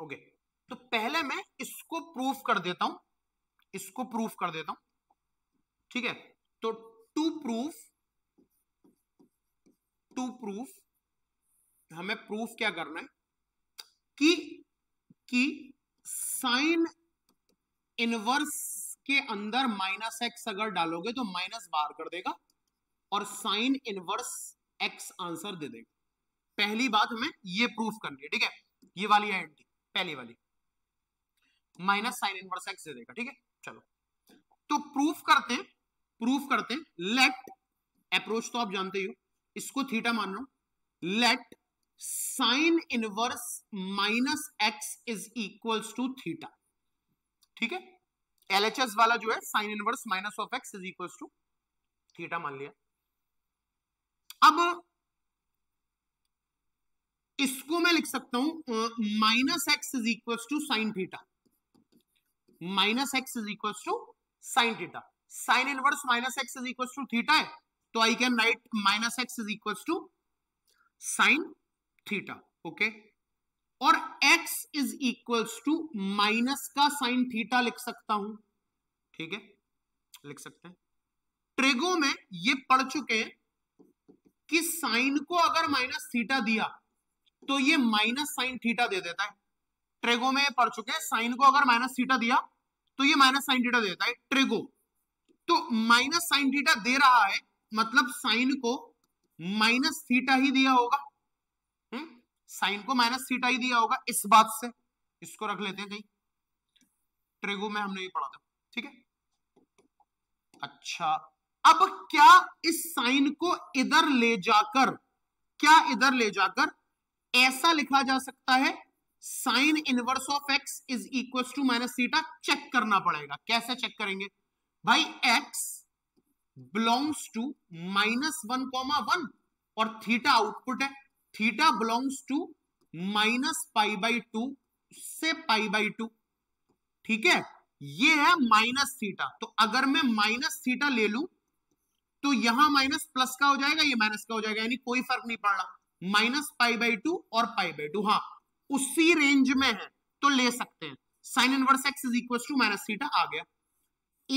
ओके, तो पहले मैं इसको प्रूफ कर देता हूं, इसको प्रूफ कर देता हूं। ठीक है, तो टू प्रूफ टू प्रूफ हमें प्रूफ क्या करना है कि कि साइन इनवर्स के अंदर माइनस एक्स अगर डालोगे तो माइनस बाहर कर देगा और साइन इनवर्स एक्स आंसर दे देगा। पहली बात हमें ये प्रूफ करनी है। ठीक है, ये वाली आइडेंटिटी, पहली वाली माइनस साइन इनवर्स एक्स दे देगा। ठीक है, चलो तो प्रूफ करते हैं, प्रूफ करते हैं। लेट अप्रोच तो आप जानते ही हो, इसको थीटा मान रहा हूं। Let sine inverse minus x is equals to theta. ठीक है, एलएचएस वाला जो है sine inverse minus of x is equals to theta मान लिया। अब इसको मैं लिख सकता हूं minus x is equals to sine theta, minus x is equals to sine theta. Sine inverse minus x is equals to theta है, तो I can write minus x is equals to sine theta. Okay, और x is equals to minus का sine theta लिख सकता हूं। ठीक है, लिख सकते हैं। ट्रिगो में ये पढ़ चुके हैं कि साइन को अगर माइनस थीटा दिया तो ये माइनस साइन थीटा दे देता है। ट्रिगो में पढ़ चुके हैं, साइन को अगर माइनस थीटा दिया तो ये माइनस साइन थीटा देता है। ट्रिगो तो माइनस साइन थीटा दे रहा है, मतलब साइन को माइनस थीटा ही दिया होगा, साइन को माइनस थीटा ही दिया होगा। इस बात से इसको रख लेते हैं कहीं, ट्रिगो में हमने ये पढ़ा था। ठीक है, अच्छा, अब क्या इस साइन को इधर ले जाकर, क्या इधर ले जाकर ऐसा लिखा जा सकता है sine inverse of x is equal to minus theta? Check करना पड़ेगा। कैसे चेक करेंगे भाई? X belongs to minus one comma one और थीटा आउटपुट है, theta belongs to minus pi by two से पाई बाई टू। ठीक है, ये है माइनस थीटा। तो अगर मैं माइनस थीटा ले लूं तो यहां माइनस प्लस का हो जाएगा, ये माइनस का हो जाएगा, यानी कोई फर्क नहीं पड़ रहा। माइनस पाई बाई टू और पाई बाई टू, हाँ उसी रेंज में है, तो ले सकते हैं। Sine inverse x is equal to minus theta आ गया।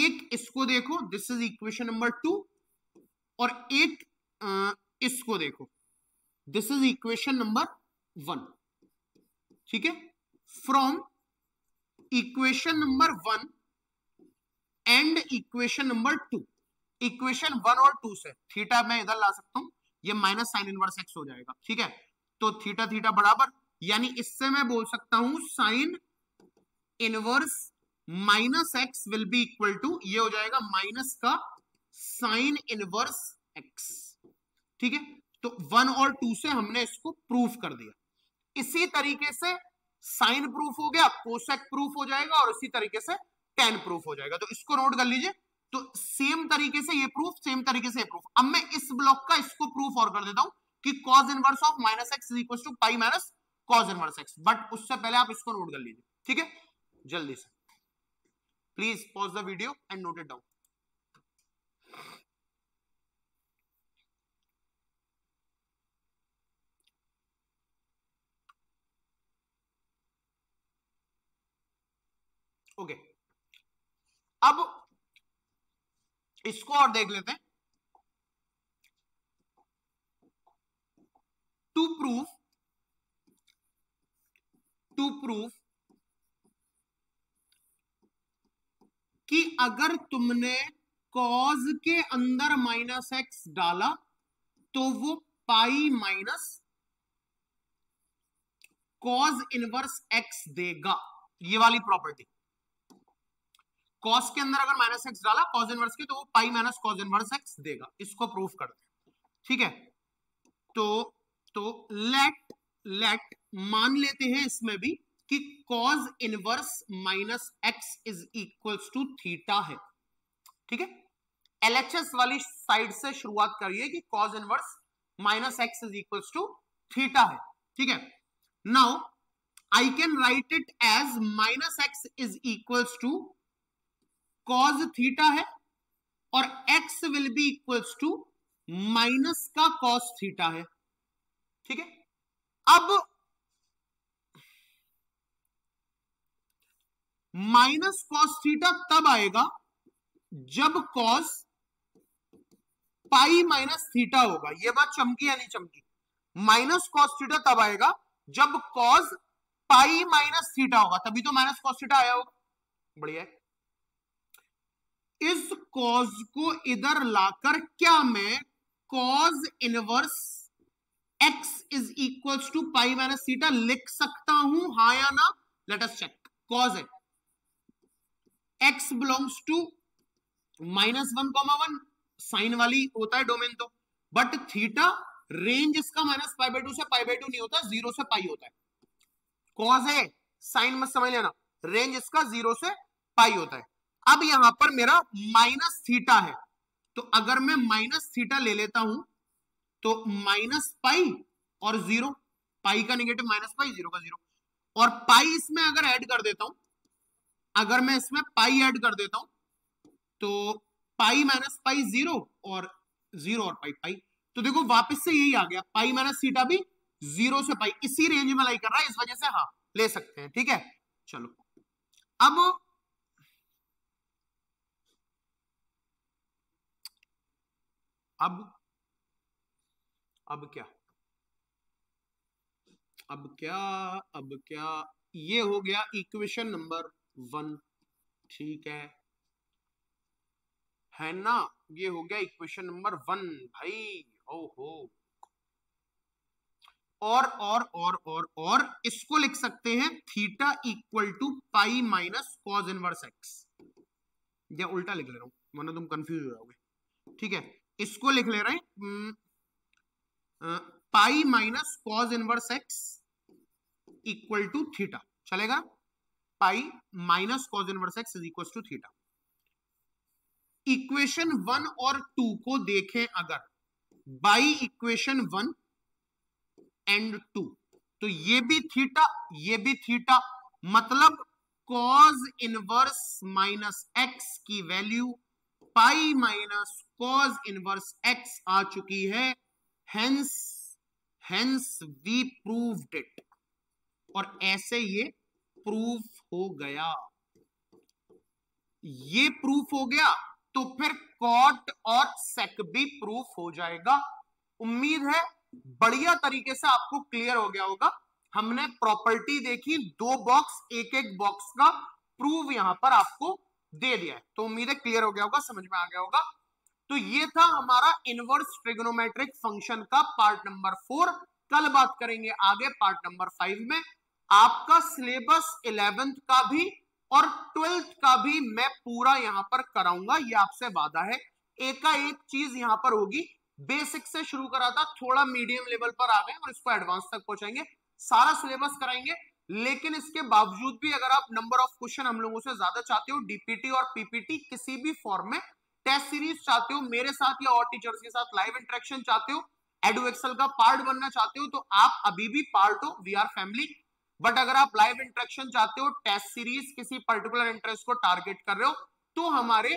एक इसको देखो, this is equation number two, और एक आ, इसको देखो, this is equation number one. ठीक है, from equation number one and equation number two, equation one और टू से थीटा मैं इधर ला सकता हूं, ये माइनस साइन इनवर्स एक्स हो जाएगा। ठीक है, तो थीटा थीटा बराबर, यानी इससे मैं बोल सकता हूं sine inverse minus x will be equal to, ये हो जाएगा माइनस का साइन इनवर्स एक्स। ठीक है, तो वन और टू से हमने इसको प्रूफ कर दिया। इसी तरीके से साइन प्रूफ हो गया, कोसेक प्रूफ हो जाएगा, और इसी तरीके से टेन प्रूफ हो जाएगा। तो इसको नोट कर लीजिए। तो सेम तरीके से ये प्रूफ, सेम तरीके से ये प्रूफ। अब मैं इस ब्लॉक का इसको प्रूफ और कर देता हूं कि cos inverse of minus x is equal to pi minus cos inverse x, but उससे पहले आप इसको नोट कर लीजिए। ठीक है, जल्दी से please pause the video and note it down. Okay okay. अब इसको और देख लेते हैं। टू प्रूफ टू प्रूफ कि अगर तुमने कॉस के अंदर माइनस एक्स डाला तो वो pi minus cos inverse x देगा, ये वाली प्रॉपर्टी। कॉस के अंदर अगर माइनस एक्स डाला कॉस इनवर्स के, तो वो pi minus cos inverse x देगा। इसको प्रूफ करते हैं। ठीक है, तो तो लेट लेट मान लेते हैं इसमें भी कि cos inverse minus x is equals to theta है। ठीक है, एलएचएस वाली साइड से शुरुआत करिए कि cos inverse minus x is equals to theta है। ठीक है। Now I can write it as minus x is equals to cos theta है और x will be equals to minus का कॉस थीटा है, ठीक है। अब माइनस कॉस थीटा तब आएगा जब कॉस पाई माइनस थीटा होगा, यह बात चमकी या नहीं चमकी। माइनस कॉस थीटा तब आएगा जब कॉस पाई माइनस थीटा होगा, तभी तो माइनस कॉस थीटा आया होगा। बढ़िया है। इस कॉज को इधर लाकर क्या मैं cos inverse x is equal to pi minus theta लिख सकता हूं, हाँ या ना? Let us check. कॉज है x belongs to minus one comma one, sine वाली होता है डोमेन तो, बट थीटा रेंज इसका माइनस पाई बाई टू से पाई बाई टू नहीं होता, जीरो से पाई होता है। कॉज है, साइन मत समझ लेना, रेंज इसका जीरो से पाई होता है। अब यहां पर मेरा माइनस थीटा है, तो अगर मैं माइनस थीटा ले लेता हूं तो माइनस पाई और जीरो, पाई का नेगेटिव माइनस पाई, जीरो का जीरो, और पाई इसमें अगर ऐड कर देता हूं, अगर मैं इसमें पाई ऐड कर देता हूं तो पाई माइनस पाई जीरो और जीरो और पाई पाई, तो देखो वापस से यही आ गया, पाई माइनस थीटा भी जीरो से पाई, इसी रेंज में लाई कर रहा है, इस वजह से हाँ ले सकते हैं, ठीक है। चलो अब अब अब क्या अब क्या अब क्या ये हो गया इक्वेशन नंबर वन, ठीक है है ना। ये हो गया इक्वेशन नंबर वन भाई, ओहो। और और और और और इसको लिख सकते हैं theta equal to pi minus cos inverse x, या उल्टा लिख ले रहा हूं वरना तुम कंफ्यूज हो जाओगे, ठीक है। इसको लिख ले रहे हैं pi minus cos inverse x equal to theta, चलेगा? Pi minus cos inverse x is equal to theta. Equation one और टू को देखें अगर by equation one and two, तो ये भी थीटा ये भी थीटा, मतलब कॉज इनवर्स माइनस एक्स की value pi minus cos inverse x आ चुकी है, hence hence we proved it, और ऐसे ये प्रूफ हो गया। ये प्रूफ हो गया तो फिर कॉट और सेक भी प्रूफ हो जाएगा। उम्मीद है बढ़िया तरीके से आपको क्लियर हो गया होगा। हमने प्रॉपर्टी देखी, दो बॉक्स, एक एक बॉक्स का प्रूफ यहां पर आपको दे दिया है, तो उम्मीद है क्लियर हो गया होगा, समझ में आ गया होगा। तो ये था हमारा इनवर्स ट्रिग्नोमेट्रिक फंक्शन का पार्ट नंबर फोर। कल बात करेंगे आगे पार्ट नंबर फाइव में। आपका सिलेबस इलेवेंथ का भी और ट्वेल्थ का भी मैं पूरा यहाँ पर कराऊंगा, ये आपसे वादा है। एकाएक चीज यहाँ पर होगी, बेसिक से शुरू करा था, थोड़ा मीडियम लेवल पर आ गए और इसको एडवांस तक पहुंचाएंगे, सारा सिलेबस कराएंगे। लेकिन इसके बावजूद भी अगर आप नंबर ऑफ क्वेश्चन हम लोगों से ज्यादा चाहते हो, डीपीटी और पीपीटी किसी भी फॉर्म में, टेस्ट सीरीज चाहते हो मेरे साथ या और टीचर्स के साथ, लाइव इंटरेक्शन चाहते हो, एडू एक्सेल का पार्ट बनना चाहते हो, तो आप अभी भी पार्ट हो, वी आर फैमिली। बट अगर आप लाइव इंटरेक्शन चाहते हो, टेस्ट सीरीज किसी पर्टिकुलर इंटरेस्ट को टारगेट कर रहे हो, तो हमारे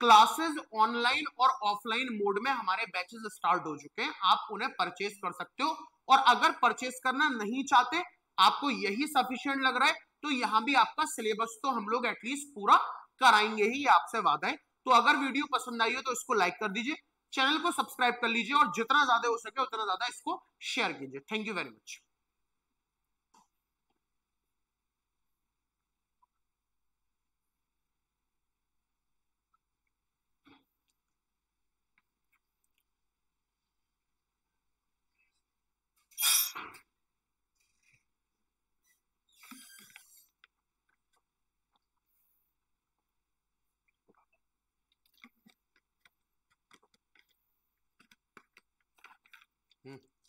क्लासेस ऑनलाइन और ऑफलाइन मोड में हमारे बैचेस स्टार्ट हो चुके हैं, आप उन्हें परचेज कर सकते हो। और अगर परचेज करना नहीं चाहते, आपको यही सफिशिएंट लग रहा है, तो यहाँ भी आपका सिलेबस तो हम लोग एटलीस्ट पूरा कराएंगे ही, आपसे वादा है। तो अगर वीडियो पसंद आई हो तो इसको लाइक कर दीजिए, चैनल को सब्सक्राइब कर लीजिए, और जितना ज्यादा हो सके उतना ज्यादा इसको शेयर कीजिए। Thank you very much. Mm-hmm.